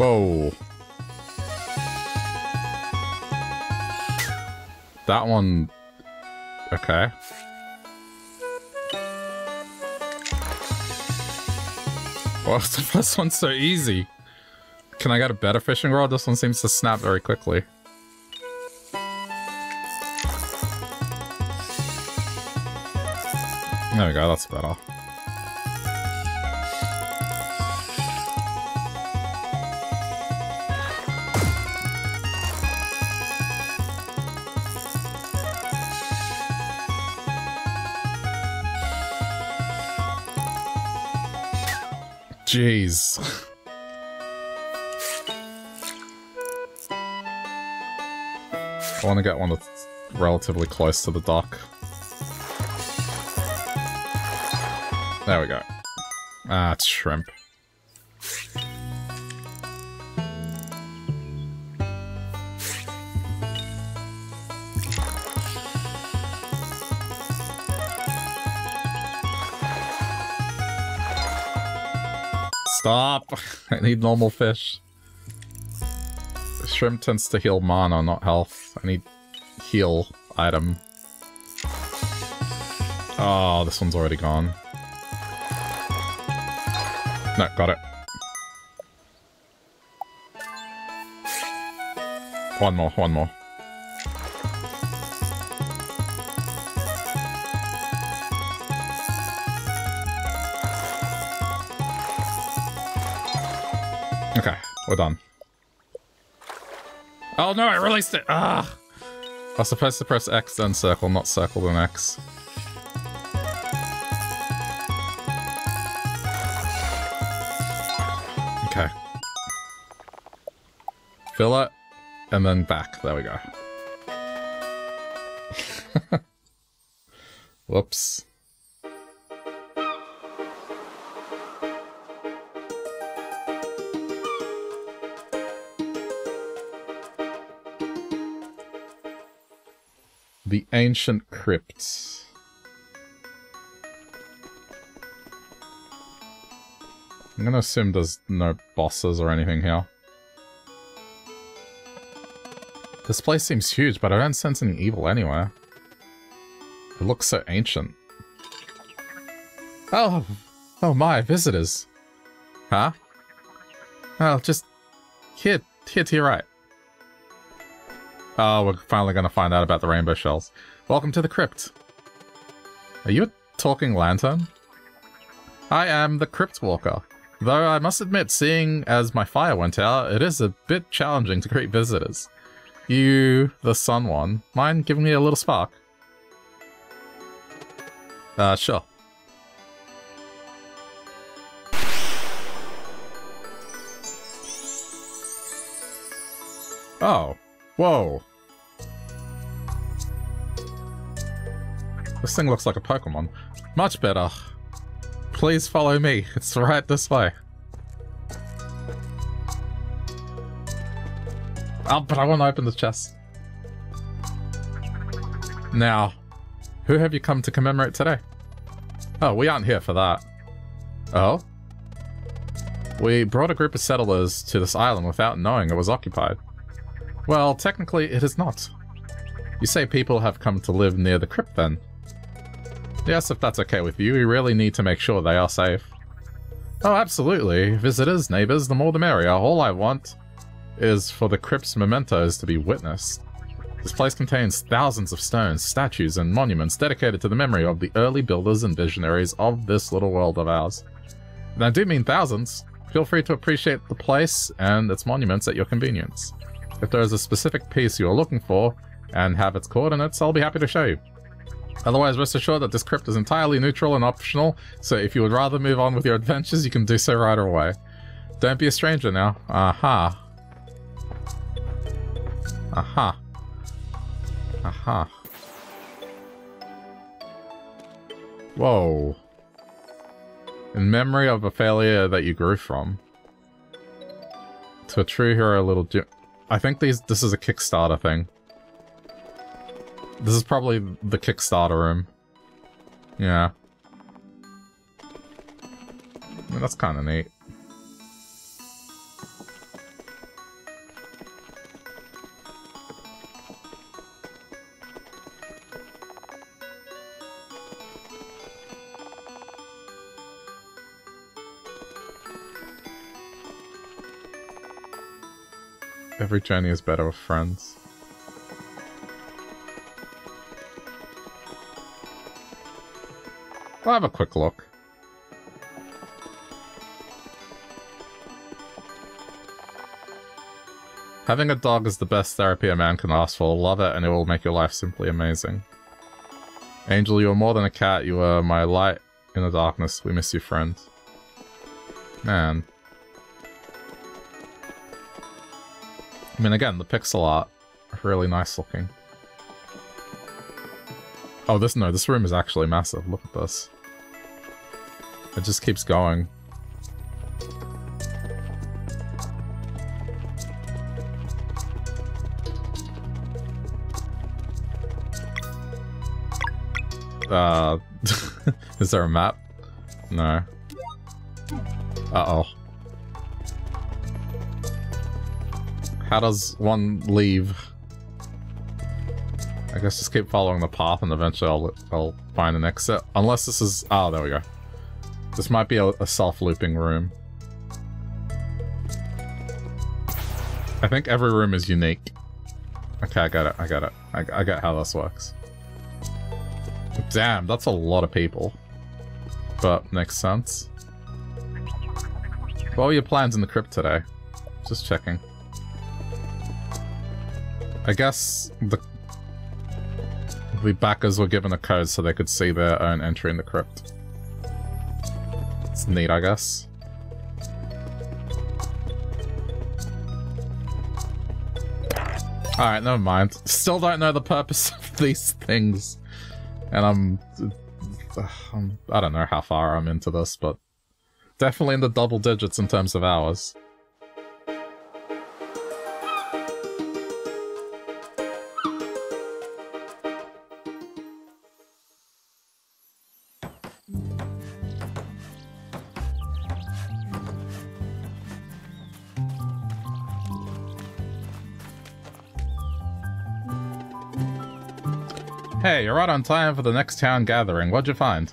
Whoa. That one... Okay. Why was the first one so easy? Can I get a better fishing rod? This one seems to snap very quickly. There we go, that's better. Jeez. I want to get one that's relatively close to the dock. There we go. Ah, it's shrimp. Stop! I need normal fish. Shrimp tends to heal mana, not health. I need heal item. Oh, this one's already gone. No, got it. One more, one more. We're done. Oh no, I released it! Ah! I was supposed to press X then circle, not circle then X. Okay. Fill it, and then back. There we go. Whoops. The Ancient Crypts. I'm gonna assume there's no bosses or anything here. This place seems huge, but I don't sense any evil anywhere. It looks so ancient. Oh! Oh my, visitors! Huh? Oh, just... Here, here to your right. Oh, we're finally gonna find out about the rainbow shells. Welcome to the crypt. Are you a talking lantern? I am the Cryptwalker. Though I must admit, seeing as my fire went out, it is a bit challenging to greet visitors. You, the sun one, mind giving me a little spark? Uh, sure. Oh. Whoa. This thing looks like a Pokemon. Much better. Please follow me. It's right this way. Oh, but I want to open the chest. Now, who have you come to commemorate today? Oh, we aren't here for that. Oh? We brought a group of settlers to this island without knowing it was occupied. Well, technically it is not. You say people have come to live near the crypt then? Yes, if that's okay with you, we really need to make sure they are safe. Oh, absolutely. Visitors, neighbors, the more the merrier. All I want is for the crypt's mementos to be witnessed. This place contains thousands of stones, statues, and monuments dedicated to the memory of the early builders and visionaries of this little world of ours. And I do mean thousands. Feel free to appreciate the place and its monuments at your convenience. If there is a specific piece you are looking for and have its coordinates, I'll be happy to show you. Otherwise, rest assured that this crypt is entirely neutral and optional, so if you would rather move on with your adventures, you can do so right away. Don't be a stranger now. Aha. Aha. Aha. Whoa. In memory of a failure that you grew from. To a true hero, little Jim. I think these. This is a Kickstarter thing. This is probably the Kickstarter room. Yeah. I mean, that's kind of neat. Every journey is better with friends. I'll have a quick look. Having a dog is the best therapy a man can ask for. Love it, and it will make your life simply amazing. Angel, you are more than a cat. You are my light in the darkness. We miss you, friend. Man. I mean, again, the pixel art, really nice looking. Oh, this, no, this room is actually massive. Look at this. It just keeps going. Uh, is there a map? No. Uh-oh. How does one leave? I guess just keep following the path and eventually I'll, I'll find an exit. Unless this is... Oh, there we go. This might be a, a self-looping room. I think every room is unique. Okay, I got it. I got it. I, I get how this works. Damn, that's a lot of people. But makes sense. What were your plans in the crypt today? Just checking. I guess the, the backers were given a code so they could see their own entry in the crypt. It's neat, I guess. Alright, never mind. Still don't know the purpose of these things. And I'm, I'm... I don't know how far I'm into this, but... Definitely in the double digits in terms of hours. Hey, you're right on time for the next town gathering. What'd you find?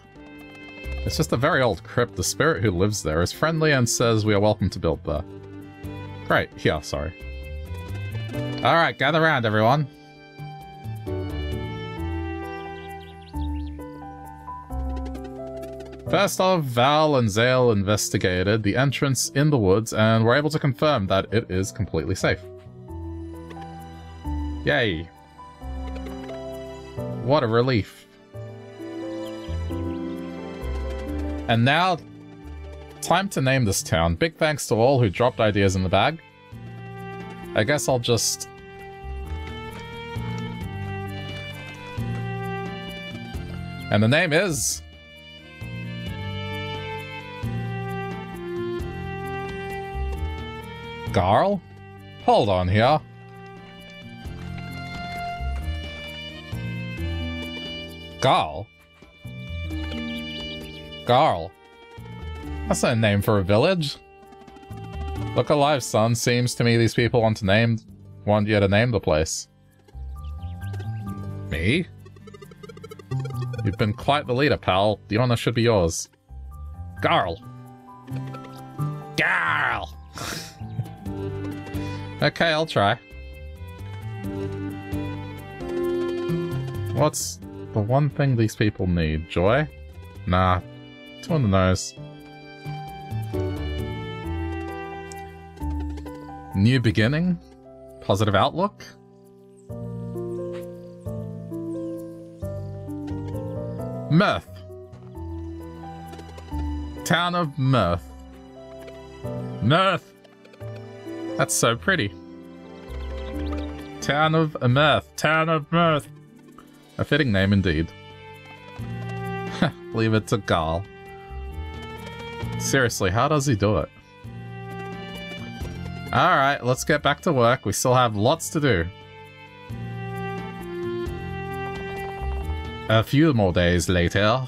It's just a very old crypt. The spirit who lives there is friendly and says we are welcome to build there. Great. Yeah, sorry. Alright, gather round, everyone. First off, Val and Zael investigated the entrance in the woods and were able to confirm that it is completely safe. Yay. What a relief. And now, time to name this town. Big thanks to all who dropped ideas in the bag. I guess I'll just... And the name is... Garl? Hold on here. Garl? Garl? That's not a name for a village. Look alive, son. Seems to me these people want to name... want you to name the place. Me? You've been quite the leader, pal. The honor should be yours. Garl! Garl! Okay, I'll try. What's the one thing these people need? Joy? Nah. Two on the nose. New beginning? Positive outlook? Mirth. Town of Mirth. Mirth! That's so pretty. Town of Mirth. Town of Mirth. A fitting name indeed. Leave it to Garl. Seriously, how does he do it? Alright, let's get back to work. We still have lots to do. A few more days later.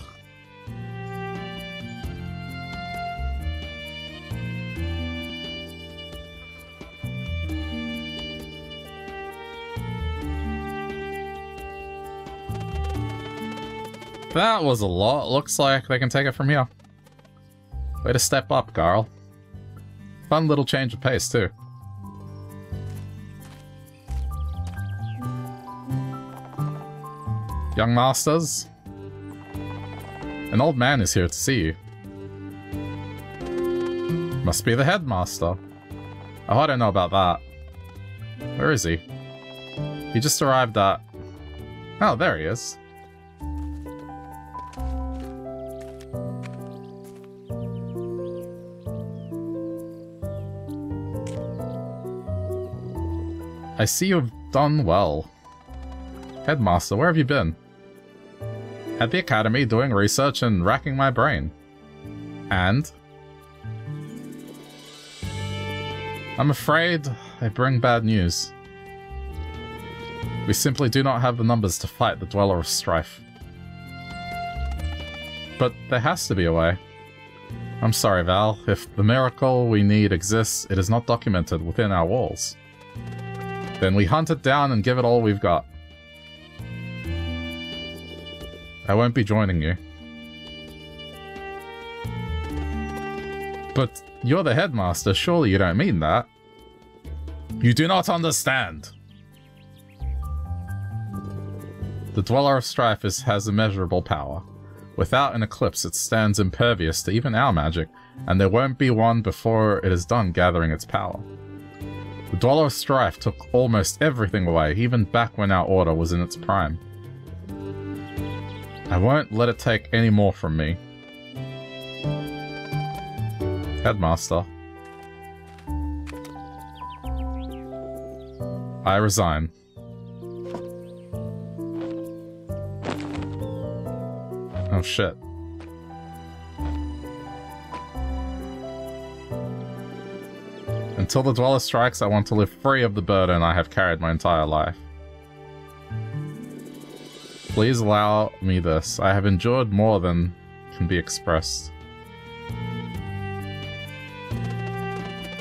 That was a lot. Looks like they can take it from here. Way to step up, Garl. Fun little change of pace, too. Young masters. An old man is here to see you. Must be the headmaster. Oh, I don't know about that. Where is he? He just arrived at... Oh, there he is. I see you've done well. Headmaster, where have you been? At the academy, doing research and racking my brain. And? I'm afraid I bring bad news. We simply do not have the numbers to fight the Dweller of Strife. But there has to be a way. I'm sorry, Val. If the miracle we need exists, it is not documented within our walls. Then we hunt it down and give it all we've got. I won't be joining you. But you're the headmaster, surely you don't mean that. You do not understand. The Dweller of Strife is, has immeasurable power. Without an eclipse, it stands impervious to even our magic, and there won't be one before it is done gathering its power. The Dweller of Strife took almost everything away, even back when our order was in its prime. I won't let it take any more from me. Headmaster. I resign. Oh shit. Until the Dweller strikes, I want to live free of the burden I have carried my entire life. Please allow me this. I have endured more than can be expressed.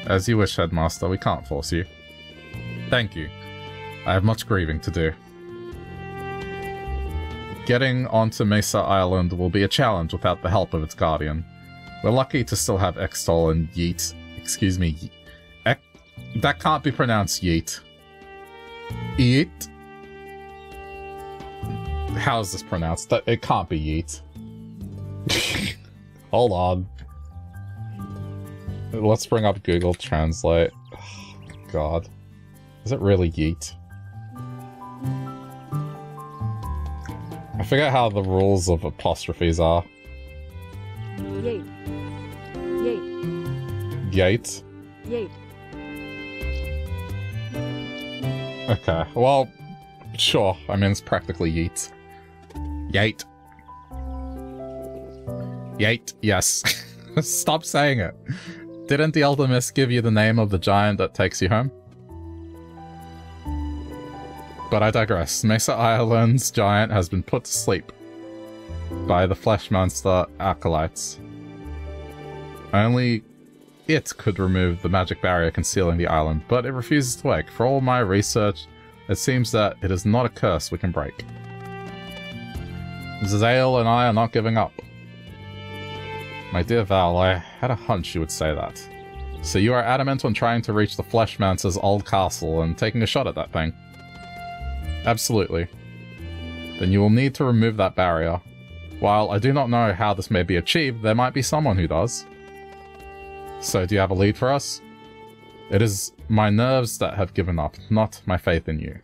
As you wish, Headmaster. We can't force you. Thank you. I have much grieving to do. Getting onto Mesa Island will be a challenge without the help of its guardian. We're lucky to still have Extol and Yeet. Excuse me. Ek that can't be pronounced Yeet. Yeet? How is this pronounced? It can't be Yeet. Hold on. Let's bring up Google Translate. Oh, God. Is it really Yeet? I forget how the rules of apostrophes are. Yeet. Yeet. Yeet? Yeet. Okay, well, sure. I mean, it's practically Yeet. Yeet. Yeet, yes. Stop saying it. Didn't the Elder Mist give you the name of the giant that takes you home? But I digress. Mesa Island's giant has been put to sleep by the flesh monster Acolytes. Only it could remove the magic barrier concealing the island, but it refuses to wake. For all my research, it seems that it is not a curse we can break. Zael and I are not giving up. My dear Val, I had a hunch you would say that. So you are adamant on trying to reach the Fleshmancer's old castle and taking a shot at that thing? Absolutely. Then you will need to remove that barrier. While I do not know how this may be achieved, there might be someone who does. So do you have a lead for us? It is my nerves that have given up, not my faith in you.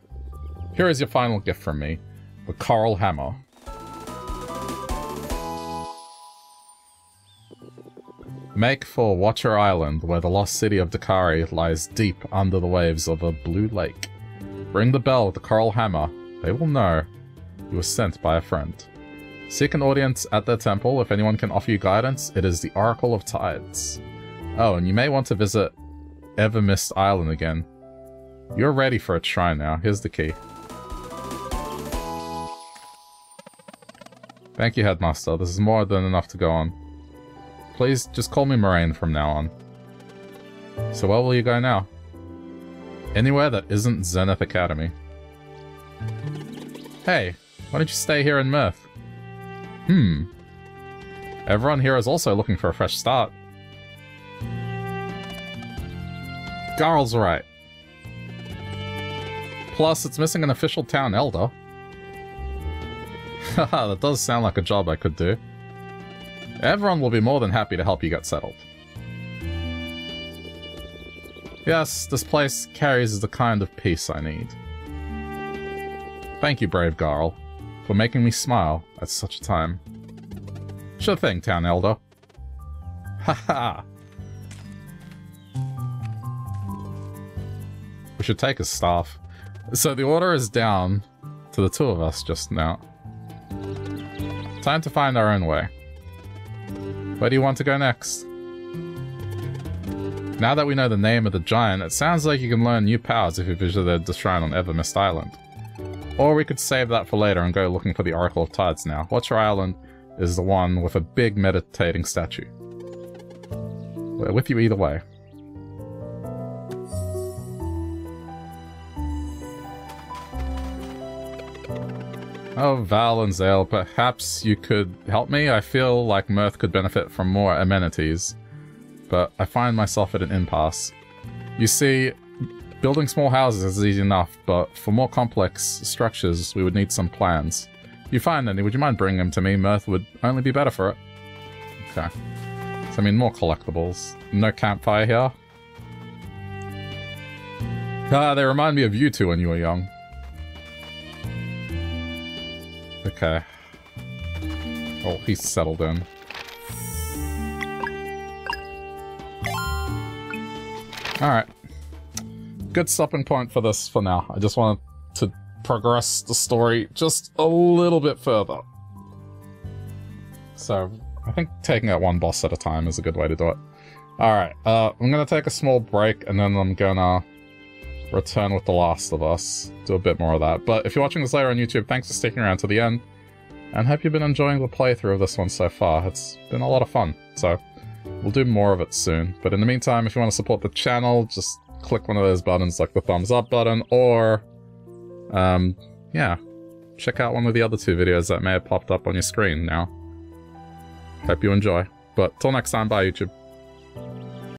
Here is your final gift from me, the Coral Hammer. Make for Watcher Island, where the lost city of Dakari lies deep under the waves of a blue lake. Ring the bell with the Coral Hammer. They will know you were sent by a friend. Seek an audience at their temple. If anyone can offer you guidance, it is the Oracle of Tides. Oh, and you may want to visit Evermist Island again. You're ready for a shrine now. Here's the key. Thank you, Headmaster. This is more than enough to go on. Please, just call me Moraine from now on. So where will you go now? Anywhere that isn't Zenith Academy. Hey, why don't you stay here in Mirth? Hmm. Everyone here is also looking for a fresh start. Garl's right. Plus, it's missing an official town elder. Haha, that does sound like a job I could do. Everyone will be more than happy to help you get settled. Yes, this place carries the kind of peace I need. Thank you, brave Garl, for making me smile at such a time. Sure thing, Town Elder. Haha! We should take his staff. So the order is down to the two of us just now. Time to find our own way. Where do you want to go next? Now that we know the name of the giant, it sounds like you can learn new powers if you visit the shrine on Evermist Island. Or we could save that for later and go looking for the Oracle of Tides now. Watcher Island is the one with a big meditating statue. We're with you either way. Oh, Val and Zael, perhaps you could help me? I feel like Mirth could benefit from more amenities, but I find myself at an impasse. You see, building small houses is easy enough, but for more complex structures, we would need some plans. If you find any, would you mind bringing them to me? Mirth would only be better for it. Okay. So, I mean, more collectibles. No campfire here. Ah, they remind me of you two when you were young. Okay. Oh, he's settled in. Alright. Good stopping point for this for now. I just wanted to progress the story just a little bit further. So, I think taking out one boss at a time is a good way to do it. Alright, uh, I'm gonna take a small break and then I'm gonna return with The Last of Us. Do a bit more of that. But if you're watching this later on YouTube, thanks for sticking around to the end. And hope you've been enjoying the playthrough of this one so far. It's been a lot of fun. So we'll do more of it soon. But in the meantime, if you want to support the channel, just click one of those buttons like the thumbs up button or... Um, yeah. check out one of the other two videos that may have popped up on your screen now. Hope you enjoy. But till next time, bye YouTube.